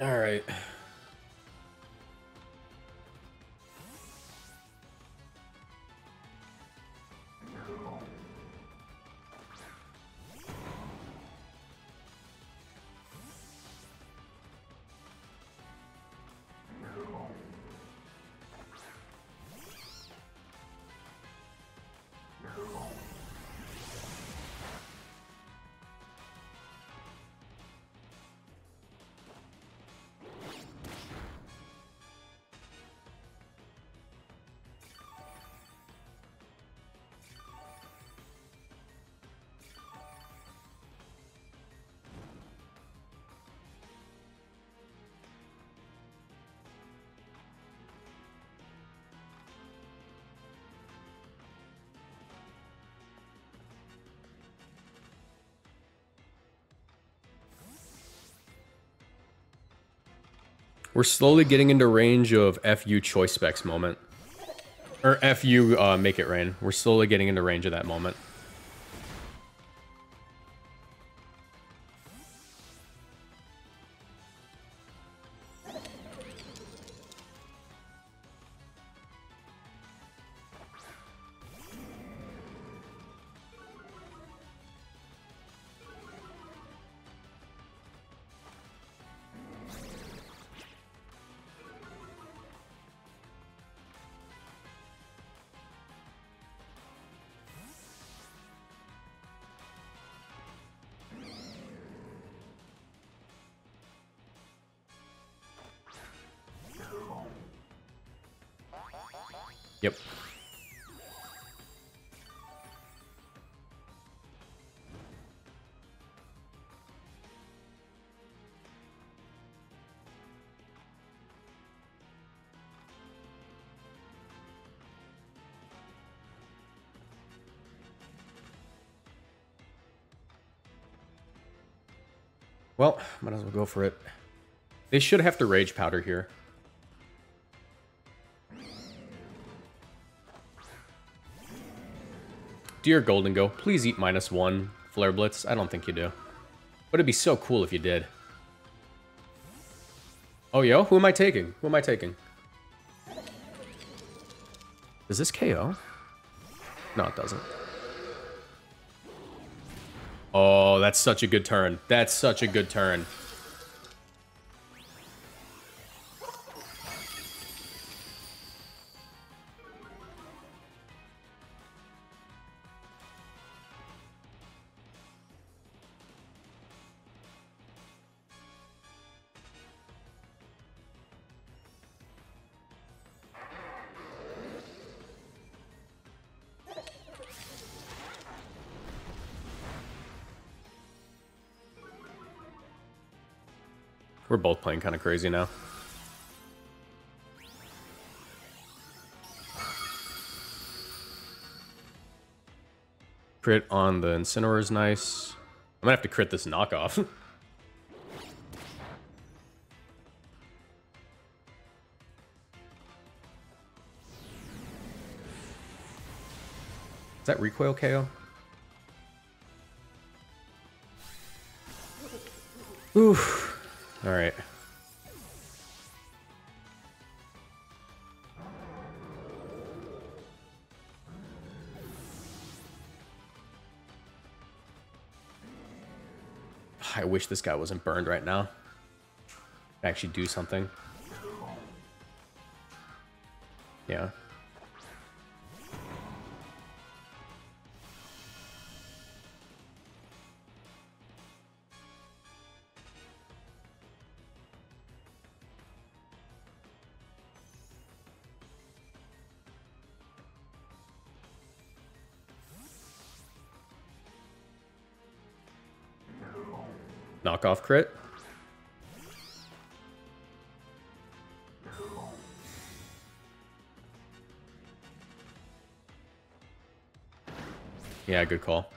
All right. We're slowly getting into range of F U Choice Specs moment. Or F U uh, Make It Rain. We're slowly getting into range of that moment. Yep. Well, might as well go for it. They should have to Rage Powder here. Dear Gholdengo, please eat minus one Flare Blitz. I don't think you do. But it'd be so cool if you did. Oh, yo, who am I taking? Who am I taking? Does this K O? No, it doesn't. Oh, that's such a good turn. That's such a good turn. We're both playing kind of crazy now. Crit on the Incineroar is nice. I'm gonna have to crit this knockoff. Is that recoil K O? Oof. All right. I wish this guy wasn't burned right now. Actually do something. Yeah. Knockoff crit. Yeah, good call.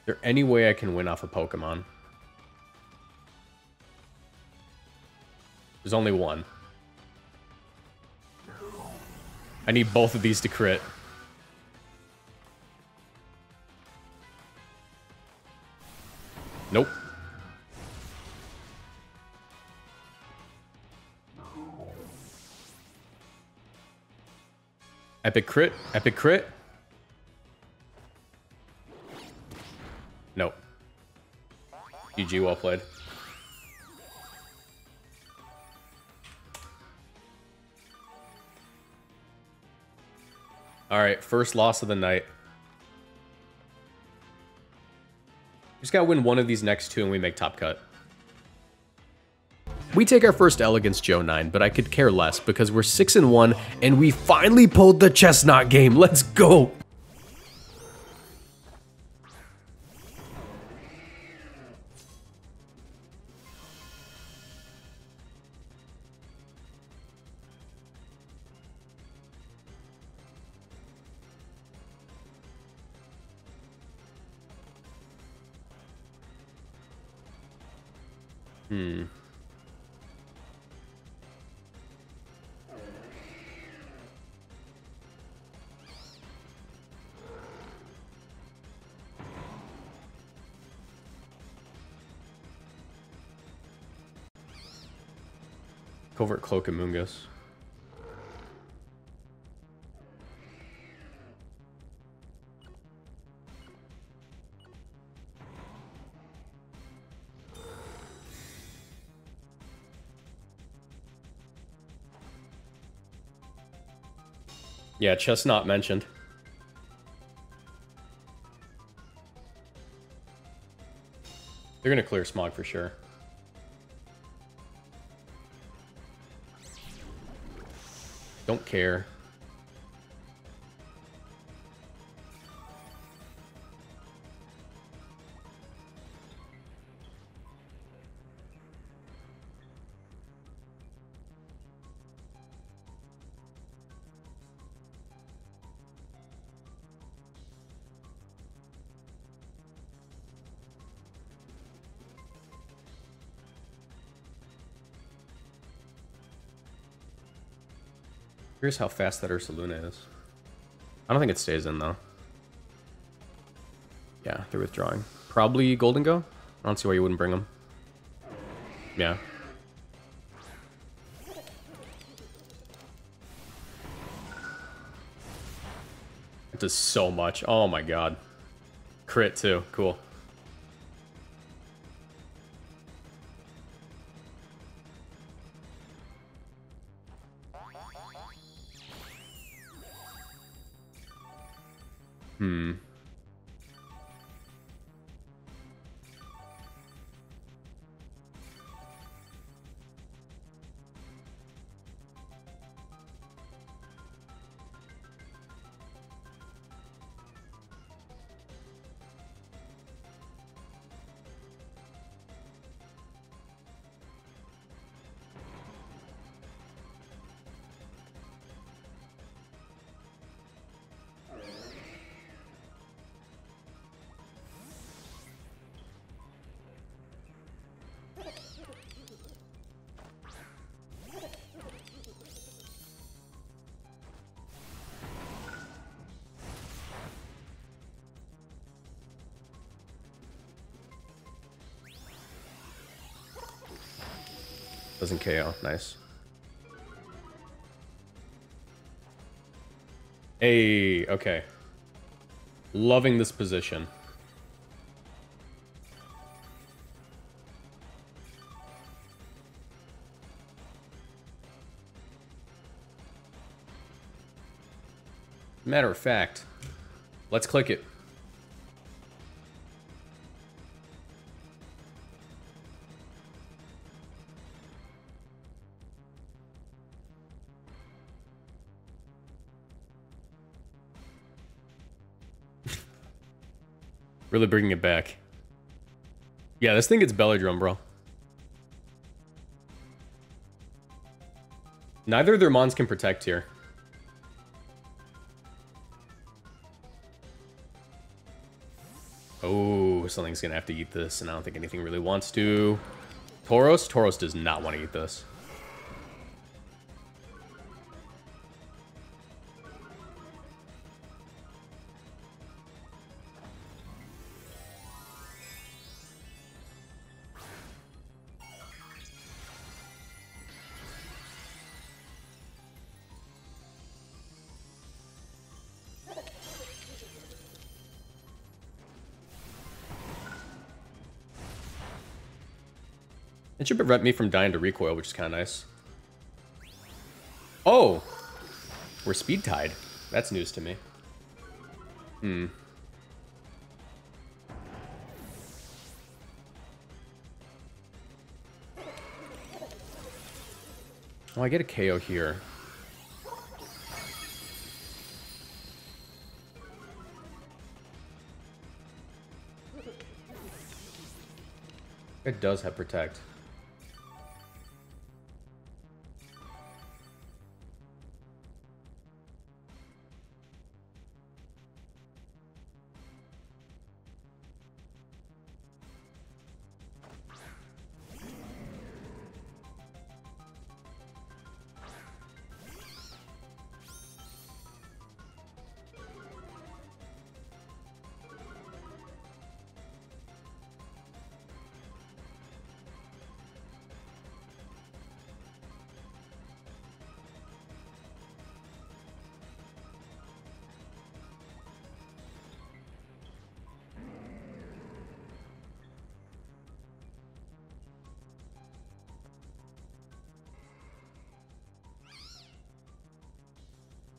Is there any way I can win off a Pokemon? There's only one. I need both of these to crit. Nope. Epic crit, epic crit. Nope. G G, well played. Alright, first loss of the night. Just gotta win one of these next two and we make top cut. We take our first L against Joe nine, but I could care less because we're six and one and we finally pulled the Chestnut game. Let's go! Hmm. Covert Cloak Amoongus. Yeah, Chestnut mentioned. They're gonna clear Smog for sure. Don't care. Curious how fast that Ursaluna is. I don't think it stays in, though. Yeah, they're withdrawing. Probably Gholdengo? I don't see why you wouldn't bring him. Yeah. It does so much. Oh my god. Crit too. Cool. Hmm. Doesn't K O. Nice. Hey, okay. Loving this position. Matter of fact, let's click it. Really bringing it back. Yeah, this thing gets Belly Drum, bro. Neither of their mons can protect here. Oh, something's gonna have to eat this, and I don't think anything really wants to. Tauros? Tauros does not want to eat this. It should prevent me from dying to recoil, which is kind of nice. Oh! We're speed tied. That's news to me. Hmm. Oh, I get a K O here. It does have protect.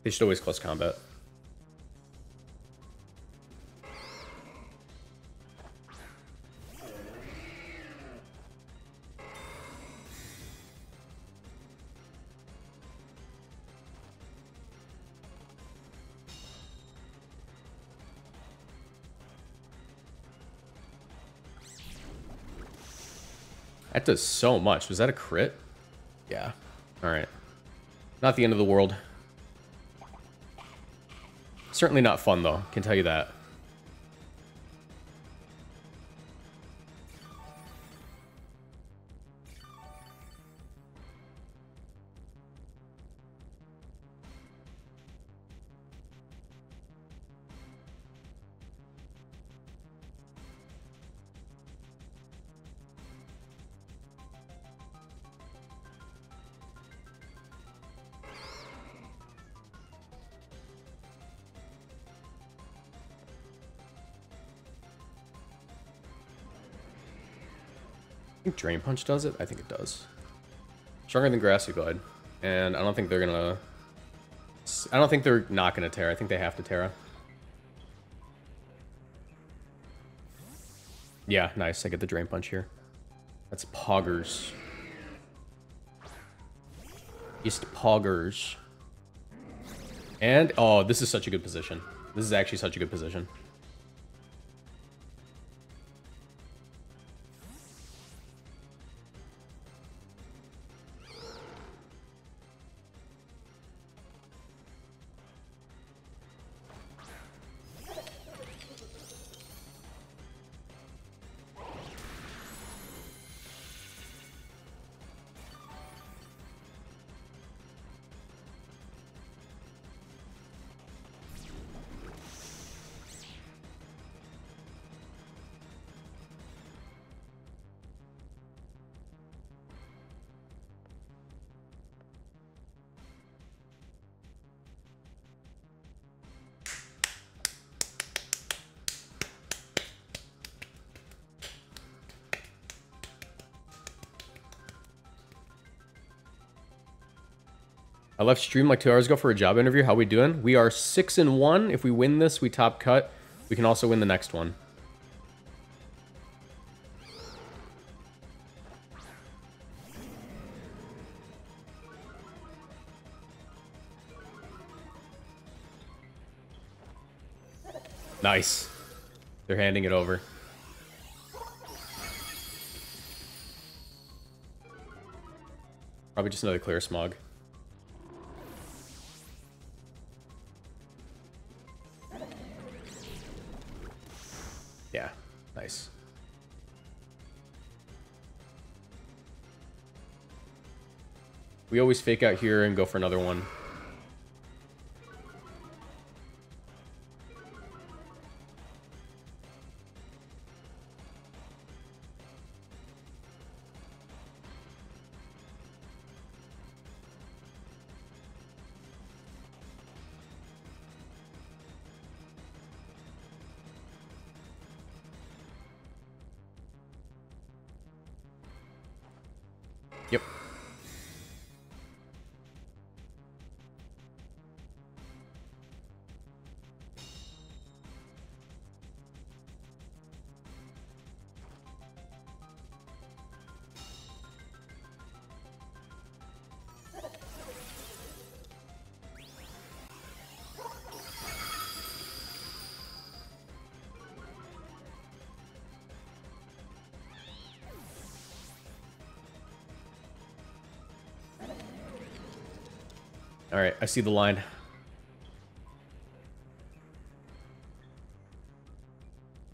They should always close combat. That does so much. Was that a crit? Yeah. All right. Not the end of the world. Certainly not fun, though. Can tell you that. think Drain Punch does it? I think it does. Stronger than Grassy Glide. And I don't think they're gonna... I don't think they're not gonna Terra. I think they have to Terra. Yeah, nice. I get the Drain Punch here. That's Poggers. Just Poggers. And, oh, this is such a good position. This is actually such a good position. I left stream like two hours ago for a job interview. How we doing? We are six and one. If we win this, we top cut. We can also win the next one. Nice. They're handing it over. Probably just another clear smog. We always fake out here and go for another one. All right, I see the line.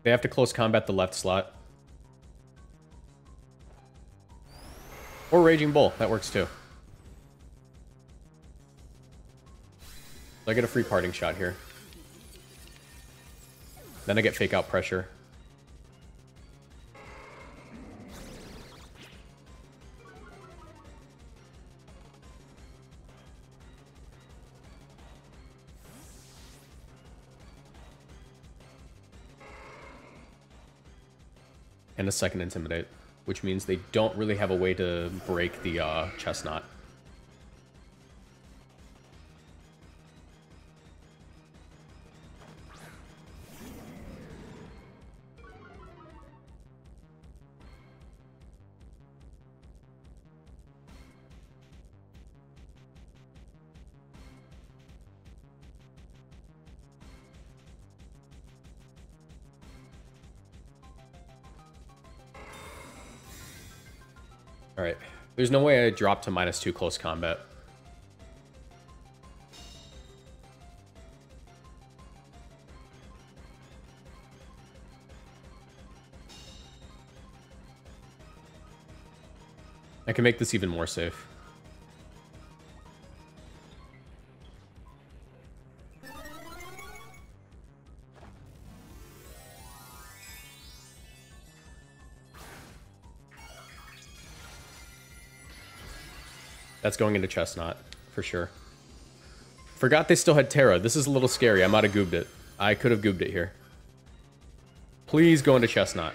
They have to close combat the left slot. Or Raging Bull, that works too. So I get a free parting shot here. Then I get fake out pressure. And a second Intimidate, which means they don't really have a way to break the uh, Chestnut. There's no way I drop to minus two close combat. I can make this even more safe. That's going into Chestnut, for sure. Forgot they still had Terra. This is a little scary. I might have goobed it. I could have goobed it here. Please go into Chestnut.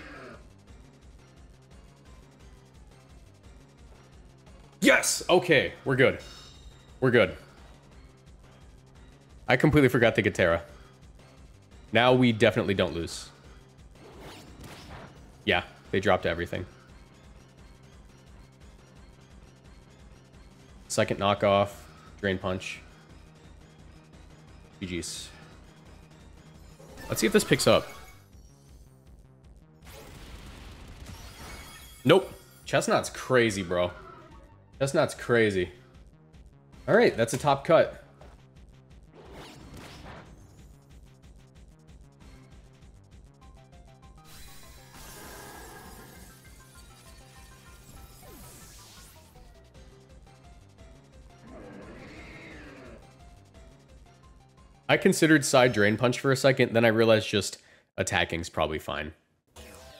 Yes! Okay, we're good. We're good. I completely forgot the Gotera. Now we definitely don't lose. Yeah, they dropped everything. Second knockoff, Drain Punch. G G's. Let's see if this picks up. Nope. Chestnut's crazy, bro. Chestnut's crazy. All right, that's a top cut. I considered side Drain Punch for a second, then I realized just attacking's probably fine.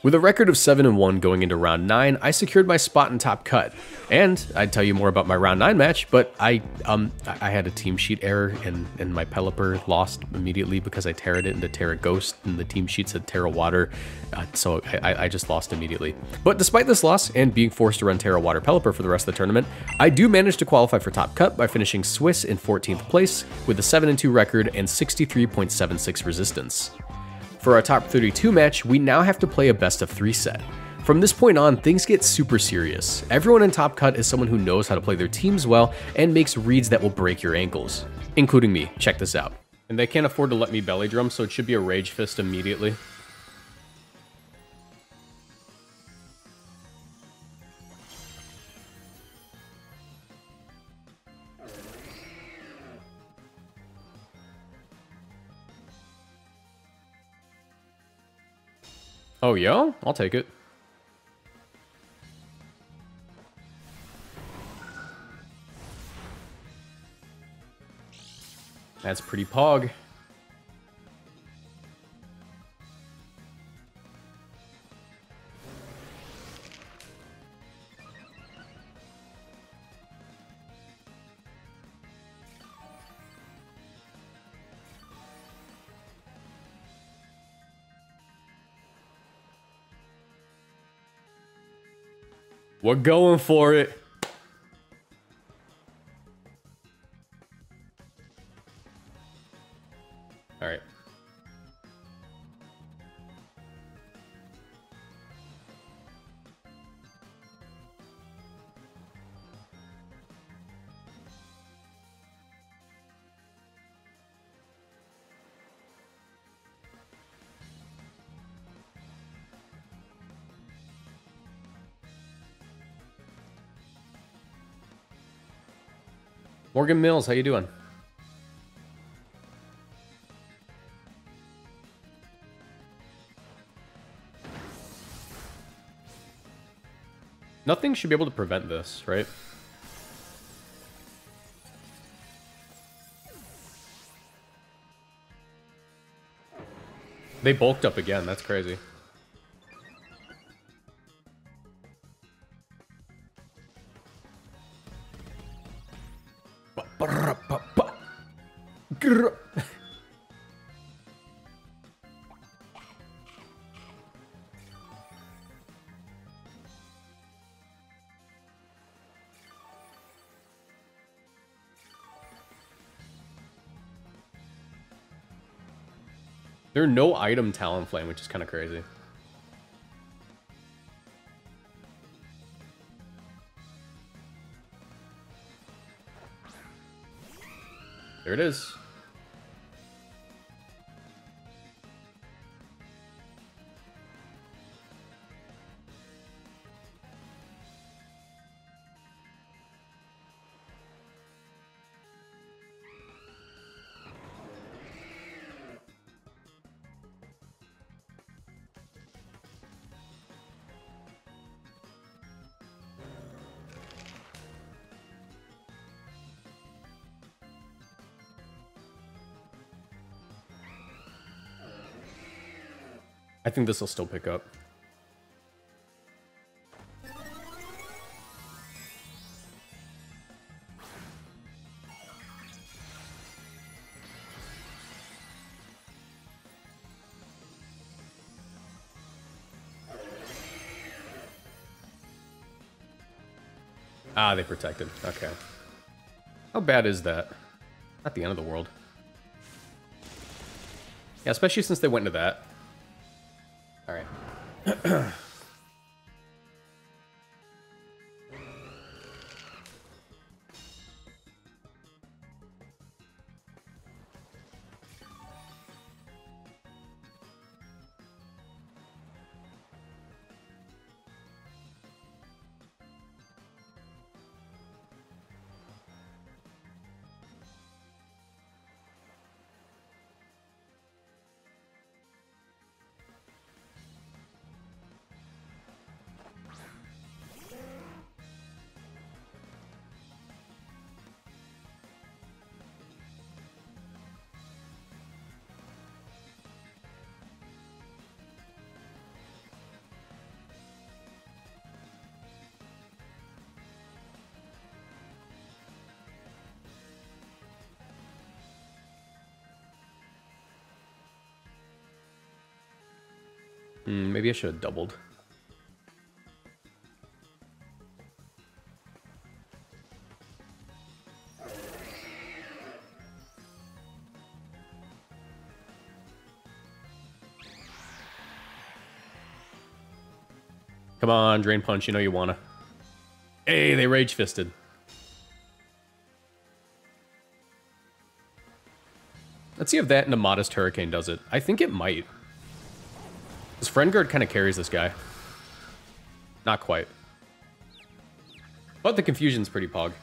With a record of seven and one going into round nine, I secured my spot in top cut. And I'd tell you more about my round nine match, but I um I had a team sheet error and, and my Pelipper lost immediately because I terra'd it into Terra Ghost and the team sheet said Terra Water, uh, so I, I just lost immediately. But despite this loss and being forced to run Terra Water Pelipper for the rest of the tournament, I do manage to qualify for top cut by finishing Swiss in fourteenth place with a seven and two record and sixty-three point seven six resistance. For our top thirty-two match, we now have to play a best of three set. From this point on, things get super serious. Everyone in Top Cut is someone who knows how to play their teams well and makes reads that will break your ankles, including me. Check this out. And they can't afford to let me belly drum, so it should be a Rage Fist immediately. Oh, yo? I'll take it. That's pretty pog. We're going for it. All right. Morgan Mills, how you doing? Nothing should be able to prevent this, right? They bulked up again, that's crazy. There are no item Talonflame, which is kind of crazy. There it is. I think this will still pick up. Ah, they protected. Okay. How bad is that? Not the end of the world. Yeah, especially since they went into that. Alright. Maybe I should have doubled. Come on, Drain Punch, you know you wanna. Hey, they Rage Fisted. Let's see if that and a Modest Hurricane does it. I think it might. His friend guard kind of carries this guy. Not quite. But the confusion's pretty pog.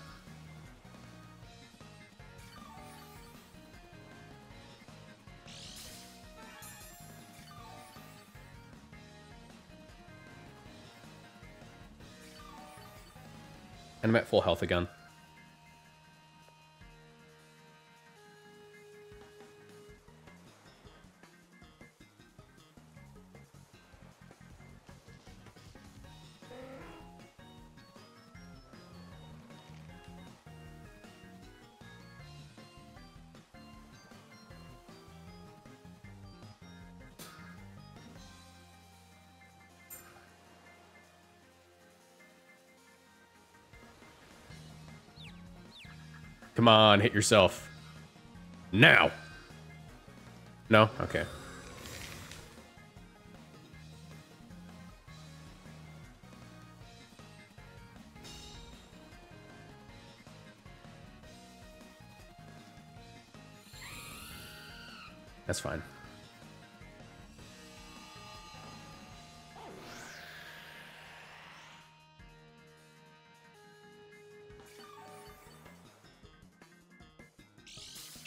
And I'm at full health again. Come on, hit yourself. Now! No? Okay. That's fine.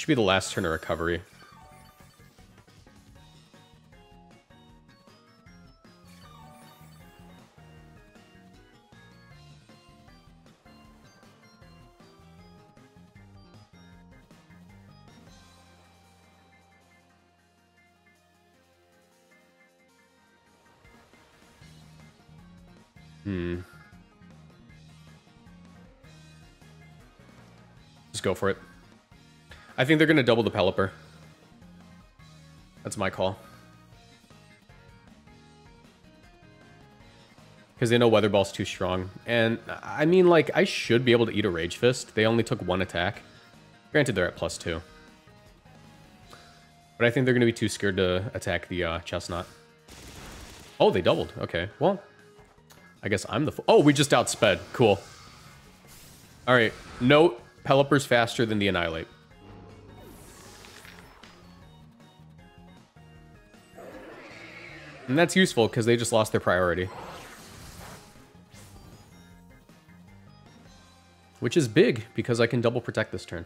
Be the last turn of recovery. Hmm. Just go for it. I think they're going to double the Pelipper. That's my call. Because they know Weather Ball's too strong. And, I mean, like, I should be able to eat a Rage Fist. They only took one attack. Granted, they're at plus two. But I think they're going to be too scared to attack the uh, Chestnut. Oh, they doubled. Okay, well, I guess I'm the... Fo oh, we just outsped. Cool. All right, no Pelipper's faster than the Annihilate. And that's useful, because they just lost their priority. Which is big, because I can double protect this turn.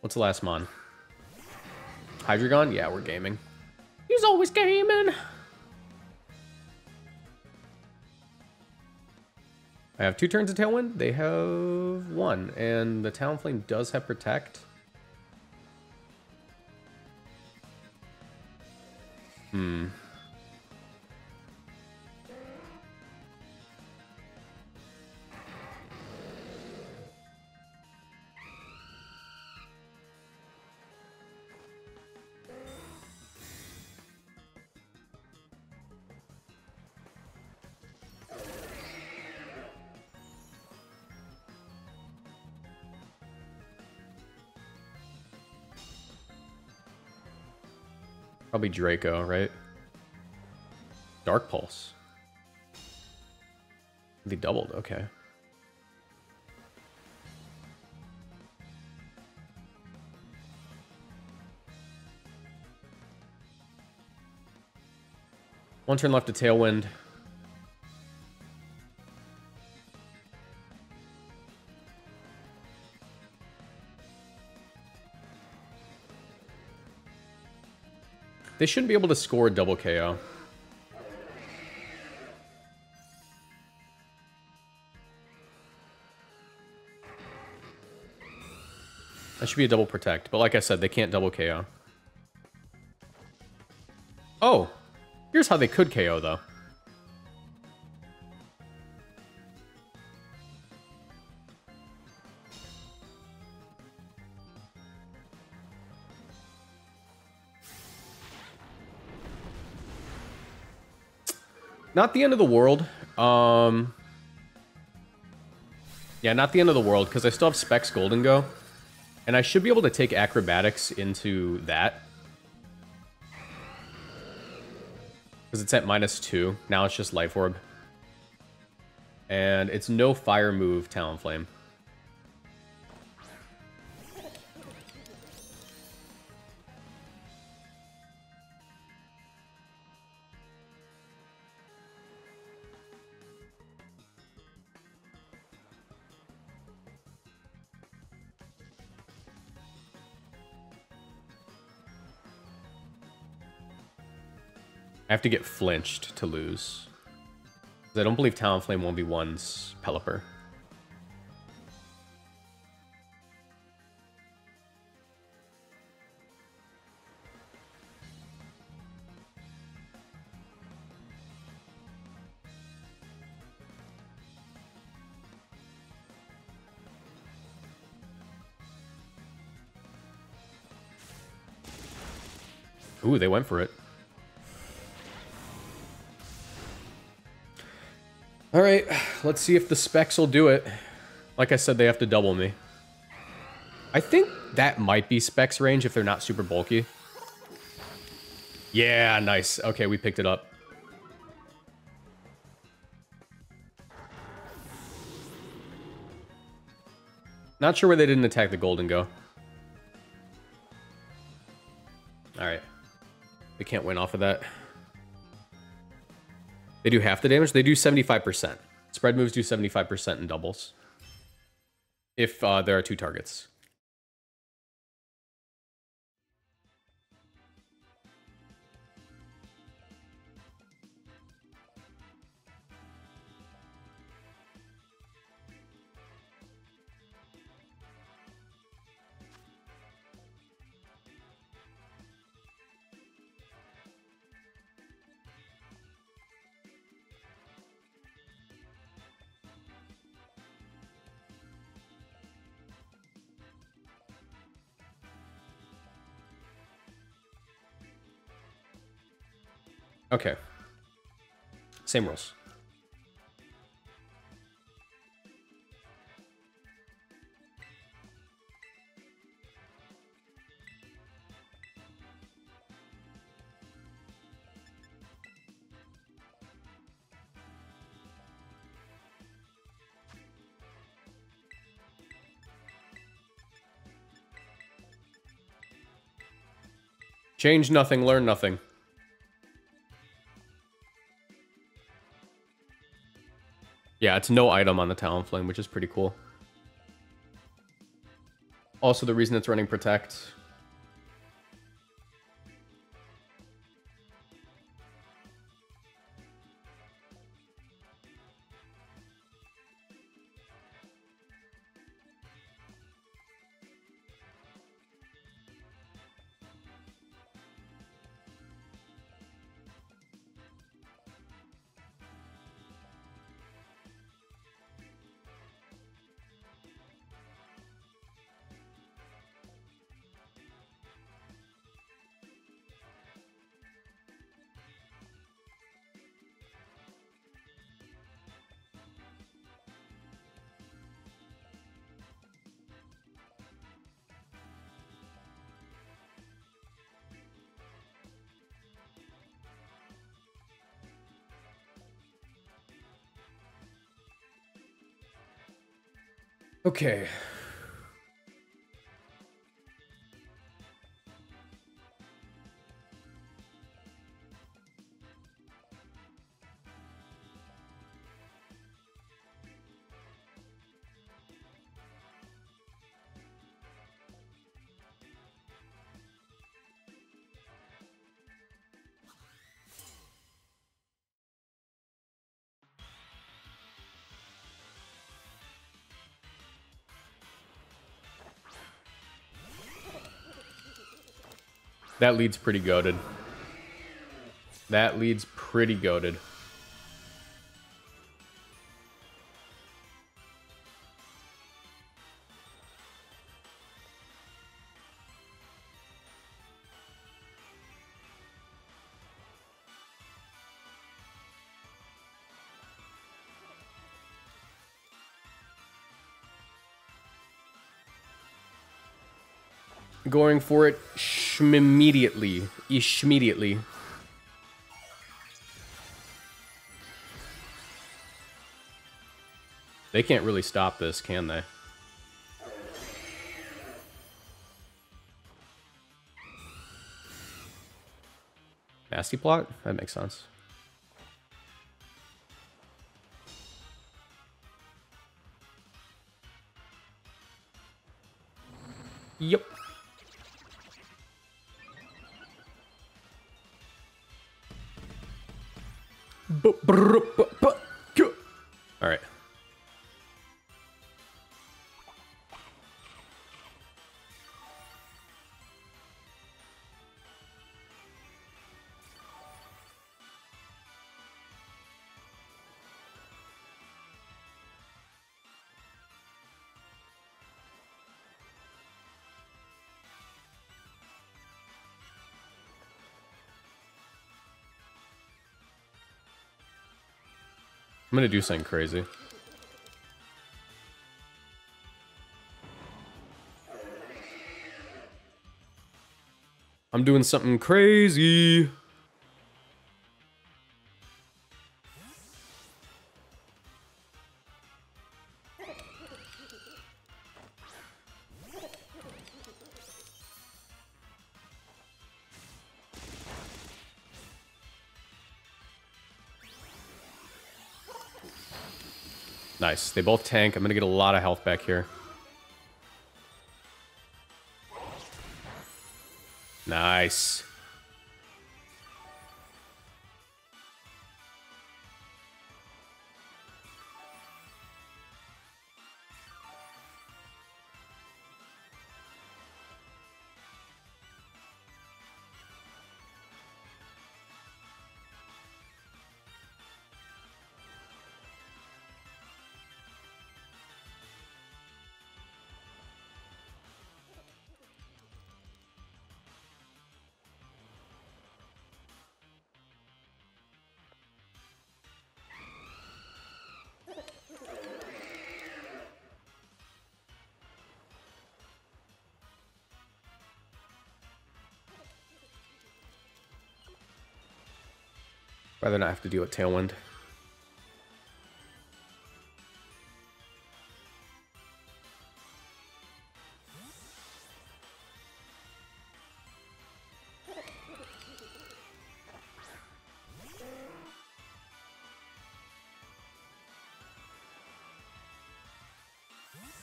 What's the last mon? Hydreigon? Yeah, we're gaming. He's always gaming! I have two turns of Tailwind. They have one. And the Talonflame does have protect. Hmm. Probably Draco, right? Dark Pulse. They doubled, okay. One turn left to Tailwind. They shouldn't be able to score a double K O. That should be a double protect, but like I said, they can't double K O. Oh! Here's how they could K O, though. Not the end of the world. Um, yeah, not the end of the world, because I still have Specs Gholdengo. And I should be able to take Acrobatics into that. Because it's at minus two. Now it's just Life Orb. And it's no fire move, Talonflame. I have to get flinched to lose. I don't believe Talonflame one v ones Pelipper. Ooh, they went for it. All right, let's see if the specs will do it. Like I said, they have to double me. I think that might be specs range if they're not super bulky. Yeah, nice. Okay, we picked it up. Not sure why they didn't attack the Gholdengo. All right, they can't win off of that. They do half the damage. They do seventy-five percent. Spread moves do seventy-five percent in doubles. If uh, there are two targets. Okay. Same rules. Change nothing, learn nothing. Yeah, it's no item on the Talonflame, which is pretty cool. Also, the reason it's running Protect. Okay. That lead's pretty goated. That lead's pretty goated. Going for it immediately. Ish immediately. They can't really stop this, can they? Nasty plot? That makes sense. Yep. Alright. I'm gonna do something crazy. I'm doing something crazy. Nice. They both tank. I'm going to get a lot of health back here. Nice. Rather not have to deal with Tailwind.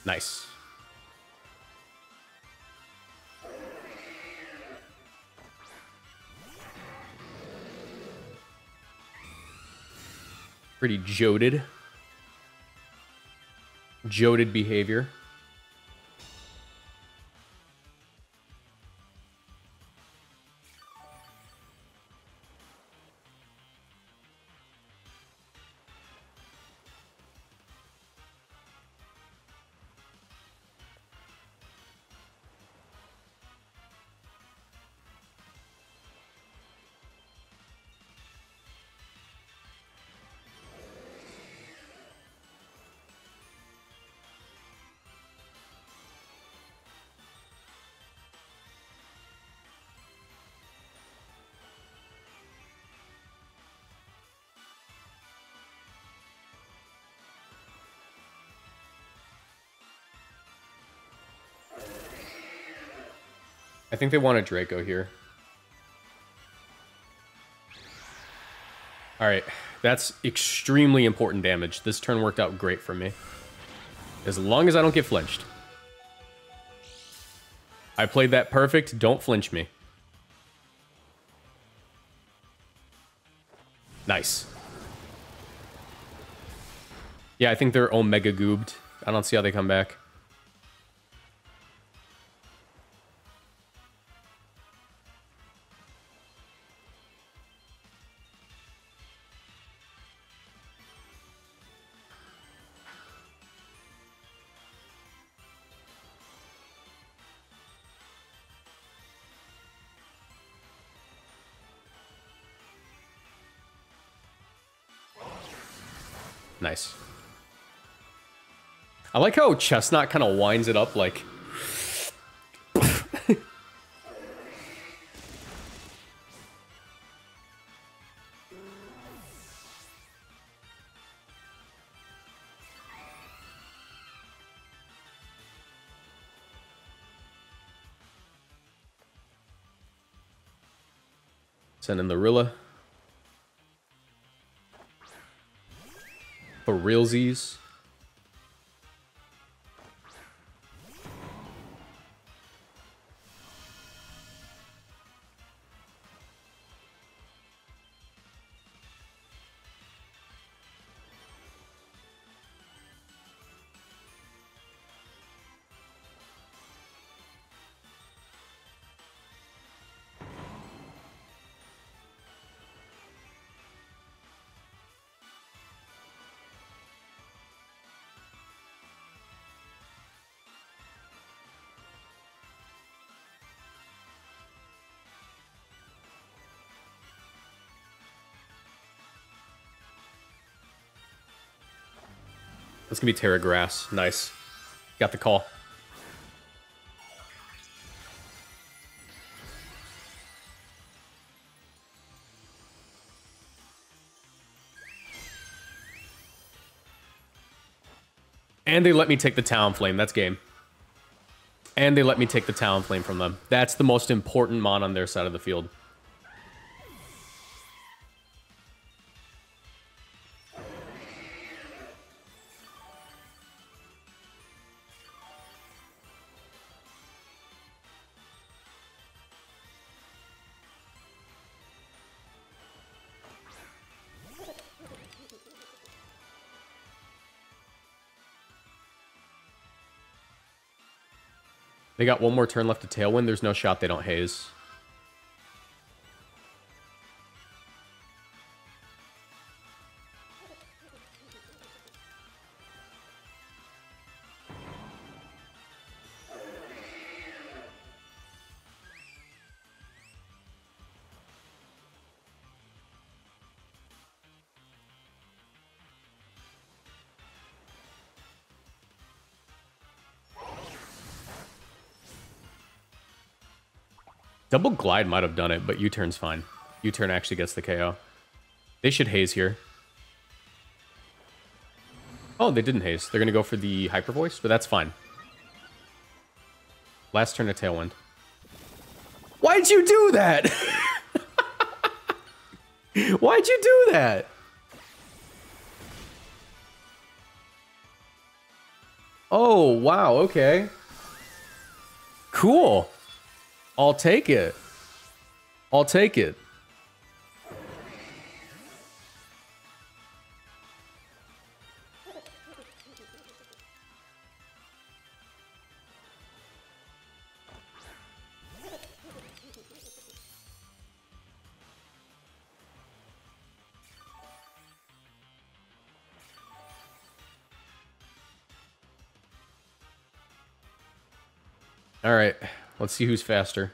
Nice. Pretty joded. Joded behavior. I think they want a Draco here. Alright, that's extremely important damage. This turn worked out great for me. As long as I don't get flinched. I played that perfect. Don't flinch me. Nice. Yeah, I think they're Omega Goobed. I don't see how they come back. Nice. I like how Chestnut kind of winds it up like... Send in the Rilla. For realsies. That's gonna be Terra Grass. Nice. Got the call. And they let me take the Talonflame. That's game. And they let me take the Talonflame from them. That's the most important mon on their side of the field. They got one more turn left to Tailwind. There's no shot they don't Haze. Double Glide might have done it, but U-turn's fine. U-turn actually gets the K O. They should Haze here. Oh, they didn't Haze. They're going to go for the Hyper Voice, but that's fine. Last turn to Tailwind. Why'd you do that? Why'd you do that? Oh, wow. Okay. Cool. I'll take it. I'll take it. All right. Let's see who's faster.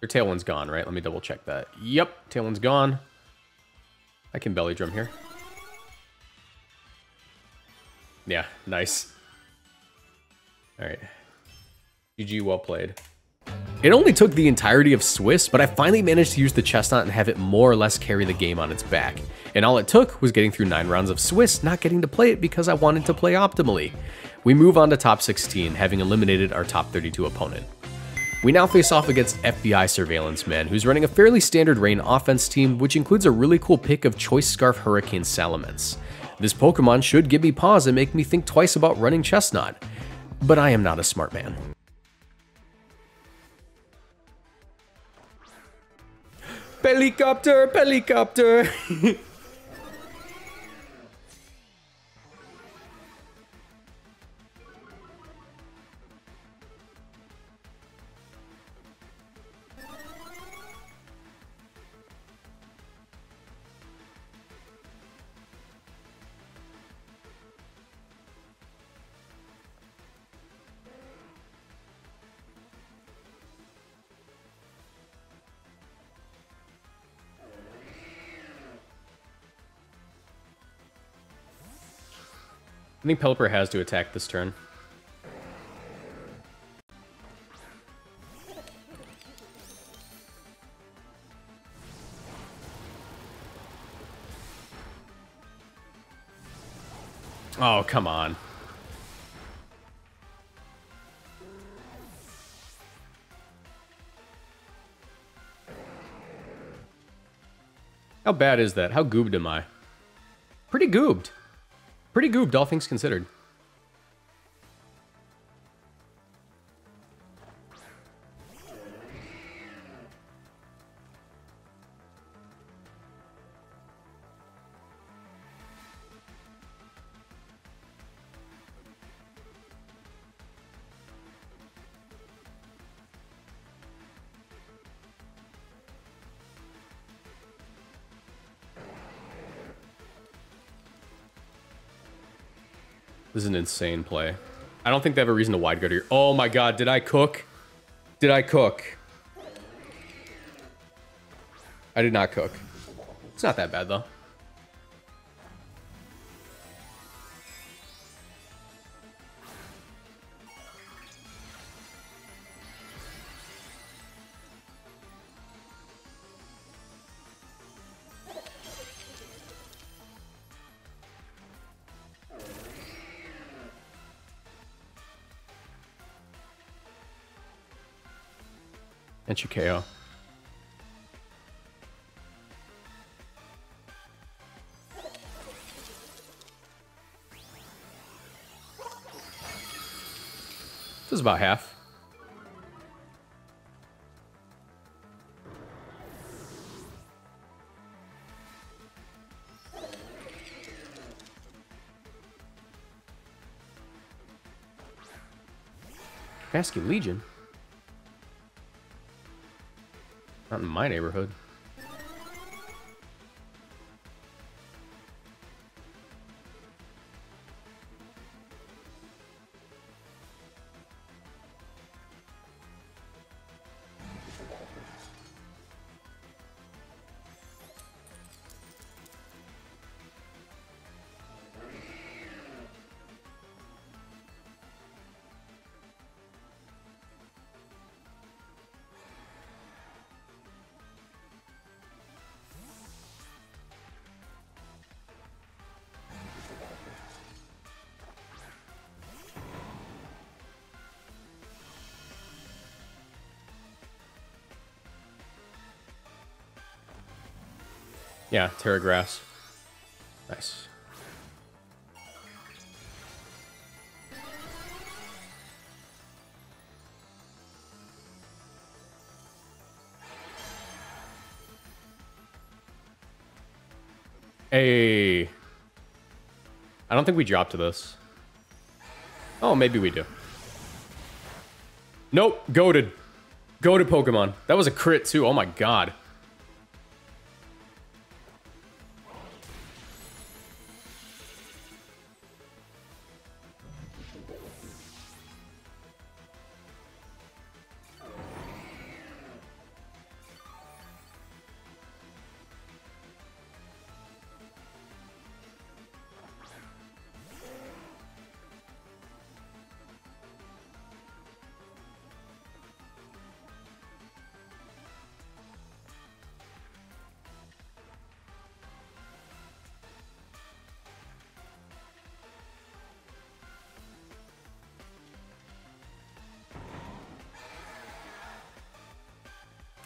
Your Tailwind's gone, right? Let me double check that. Yep, Tailwind's gone. I can Belly Drum here. Yeah, nice. Alright. G G, well played. It only took the entirety of Swiss, but I finally managed to use the Chestnut and have it more or less carry the game on its back. And all it took was getting through nine rounds of Swiss, not getting to play it because I wanted to play optimally. We move on to top sixteen, having eliminated our top thirty-two opponent. We now face off against F B I Surveillance Man, who's running a fairly standard rain offense team, which includes a really cool pick of Choice Scarf Hurricane Salamence. This Pokemon should give me pause and make me think twice about running Chestnut, but I am not a smart man. Pelicopter, Pelicopter! I think Pelipper has to attack this turn. Oh, come on. How bad is that? How goobed am I? Pretty goobed. Pretty goobed, all things considered. This is an insane play. I don't think they have a reason to wide guard here. Oh my god, did I cook? Did I cook? I did not cook. It's not that bad though. And you K O. This is about half. Basking Legion. Not in my neighborhood. Yeah, Terra Grass. Nice. Hey. I don't think we dropped to this. Oh, maybe we do. Nope, goated. Goated Pokemon. That was a crit too. Oh my god.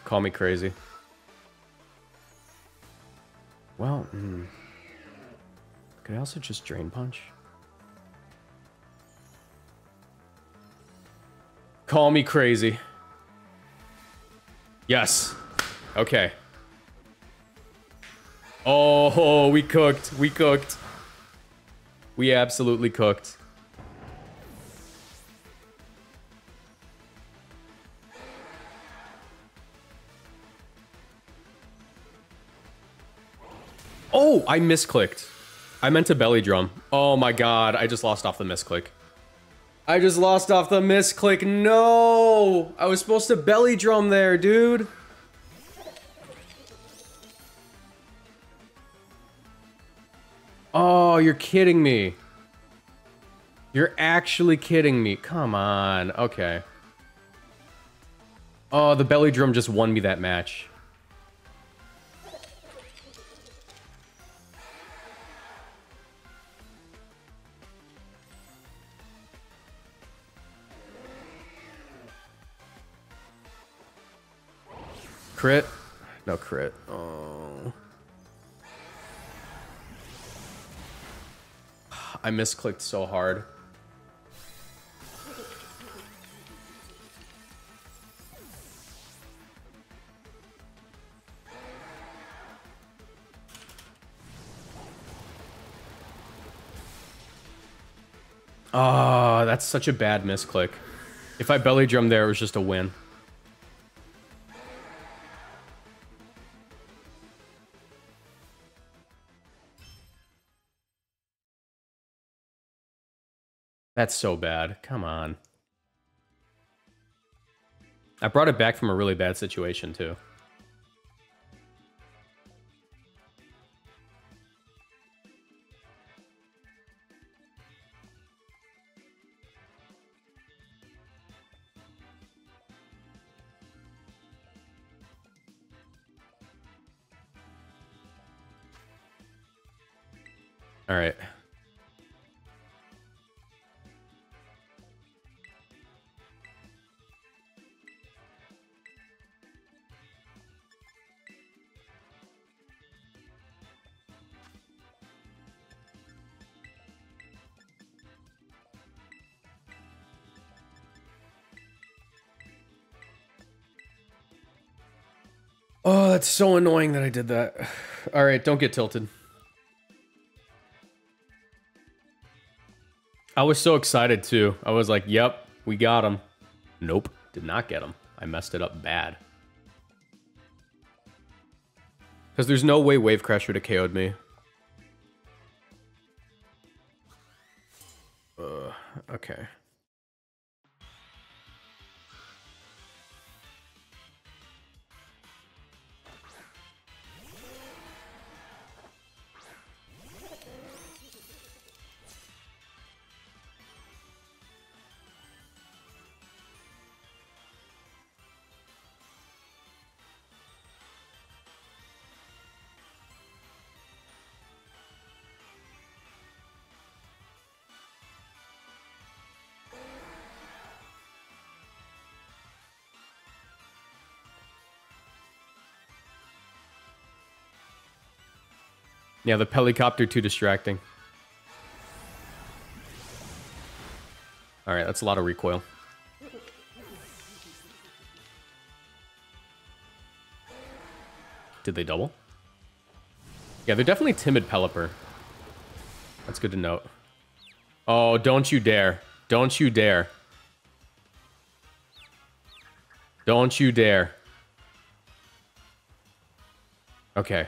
Call me crazy. Well, mm, could I also just Drain Punch? Call me crazy. Yes. Okay. Oh, we cooked. We cooked. We absolutely cooked. Oh, I misclicked. I meant to Belly Drum. Oh my god, I just lost off the misclick. I just lost off the misclick. No! I was supposed to Belly Drum there, dude. Oh, you're kidding me. You're actually kidding me. Come on. Okay. Oh, the Belly Drum just won me that match. Crit? No crit. Oh. I misclicked so hard. Oh, that's such a bad misclick. If I Belly Drum there, it was just a win. That's so bad. Come on. I brought it back from a really bad situation, too. All right. Oh, that's so annoying that I did that. All right, don't get tilted. I was so excited, too. I was like, yep, we got him. Nope, did not get him. I messed it up bad. Because there's no way Wave Crash would have K O'd me. Uh, okay. Yeah, the Pelicopter too distracting. All right, that's a lot of recoil. Did they double? Yeah, they're definitely timid Pelipper. That's good to note. Oh, don't you dare. Don't you dare. Don't you dare. Okay.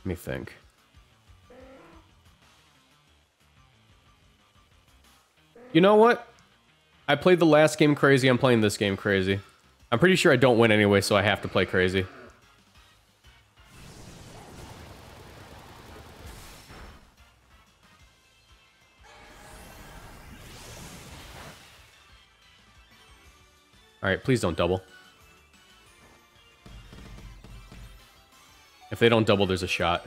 Let me think. You know what? I played the last game crazy. I'm playing this game crazy. I'm pretty sure I don't win anyway, so I have to play crazy. Alright, please don't double. If they don't double, there's a shot.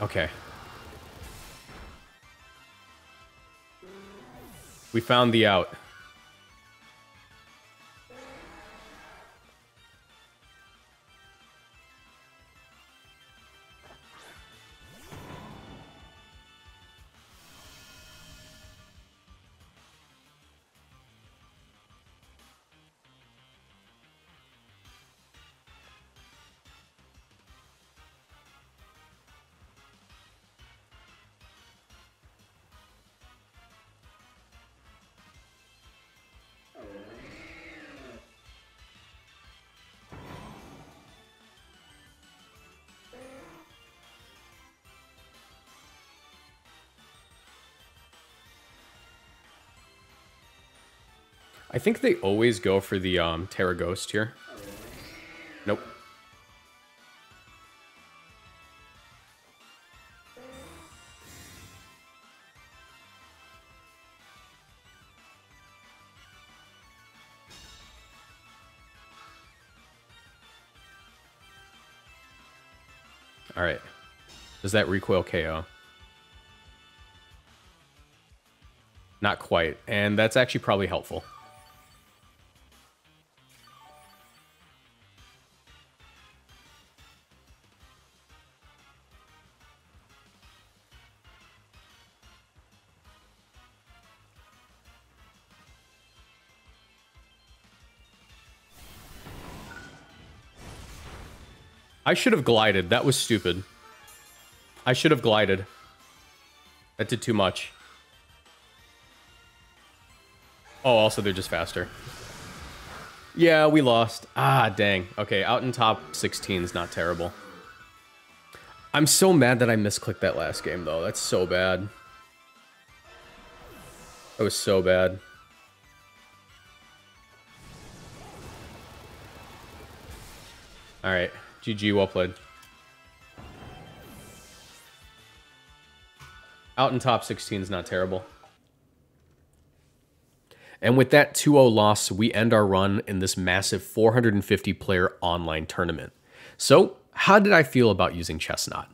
Okay. We found the out. I think they always go for the um, Terra Ghost here. Nope. All right. Does that recoil K O? Not quite. And that's actually probably helpful. I should have glided. That was stupid. I should have glided. That did too much. Oh, also, they're just faster. Yeah, we lost. Ah, dang. Okay, out in top sixteen is not terrible. I'm so mad that I misclicked that last game, though. That's so bad. That was so bad. All right. G G, well played. Out in top sixteen is not terrible. And with that two oh loss, we end our run in this massive four hundred fifty player online tournament. So, how did I feel about using Chestnut?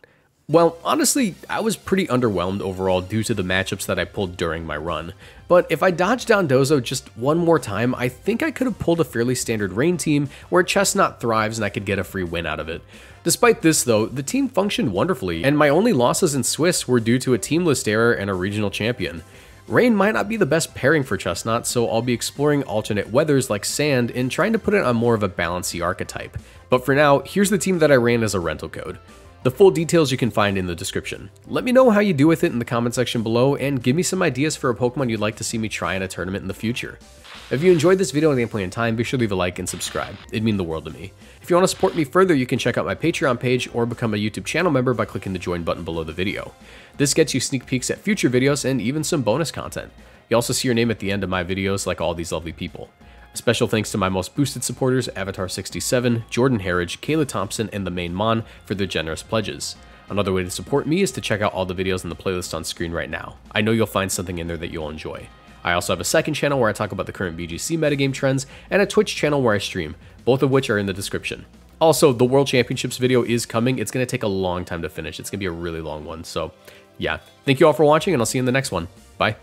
Well, honestly, I was pretty underwhelmed overall due to the matchups that I pulled during my run, but if I dodged Dondozo just one more time, I think I could have pulled a fairly standard Rain team where Chestnut thrives and I could get a free win out of it. Despite this though, the team functioned wonderfully, and my only losses in Swiss were due to a team list error and a regional champion. Rain might not be the best pairing for Chestnut, so I'll be exploring alternate weathers like Sand and trying to put it on more of a balancey archetype, but for now, here's the team that I ran as a rental code. The full details you can find in the description. Let me know how you do with it in the comment section below, and give me some ideas for a Pokemon you'd like to see me try in a tournament in the future. If you enjoyed this video and the gameplay in time, be sure to leave a like and subscribe. It'd mean the world to me. If you want to support me further, you can check out my Patreon page or become a YouTube channel member by clicking the join button below the video. This gets you sneak peeks at future videos and even some bonus content. You also see your name at the end of my videos like all these lovely people. Special thanks to my most boosted supporters, Avatar sixty-seven, Jordan Herridge, Kayla Thompson, and the Main Mon for their generous pledges. Another way to support me is to check out all the videos in the playlist on screen right now. I know you'll find something in there that you'll enjoy. I also have a second channel where I talk about the current V G C metagame trends, and a Twitch channel where I stream, both of which are in the description. Also, the World Championships video is coming. It's going to take a long time to finish. It's going to be a really long one. So yeah, thank you all for watching, and I'll see you in the next one. Bye.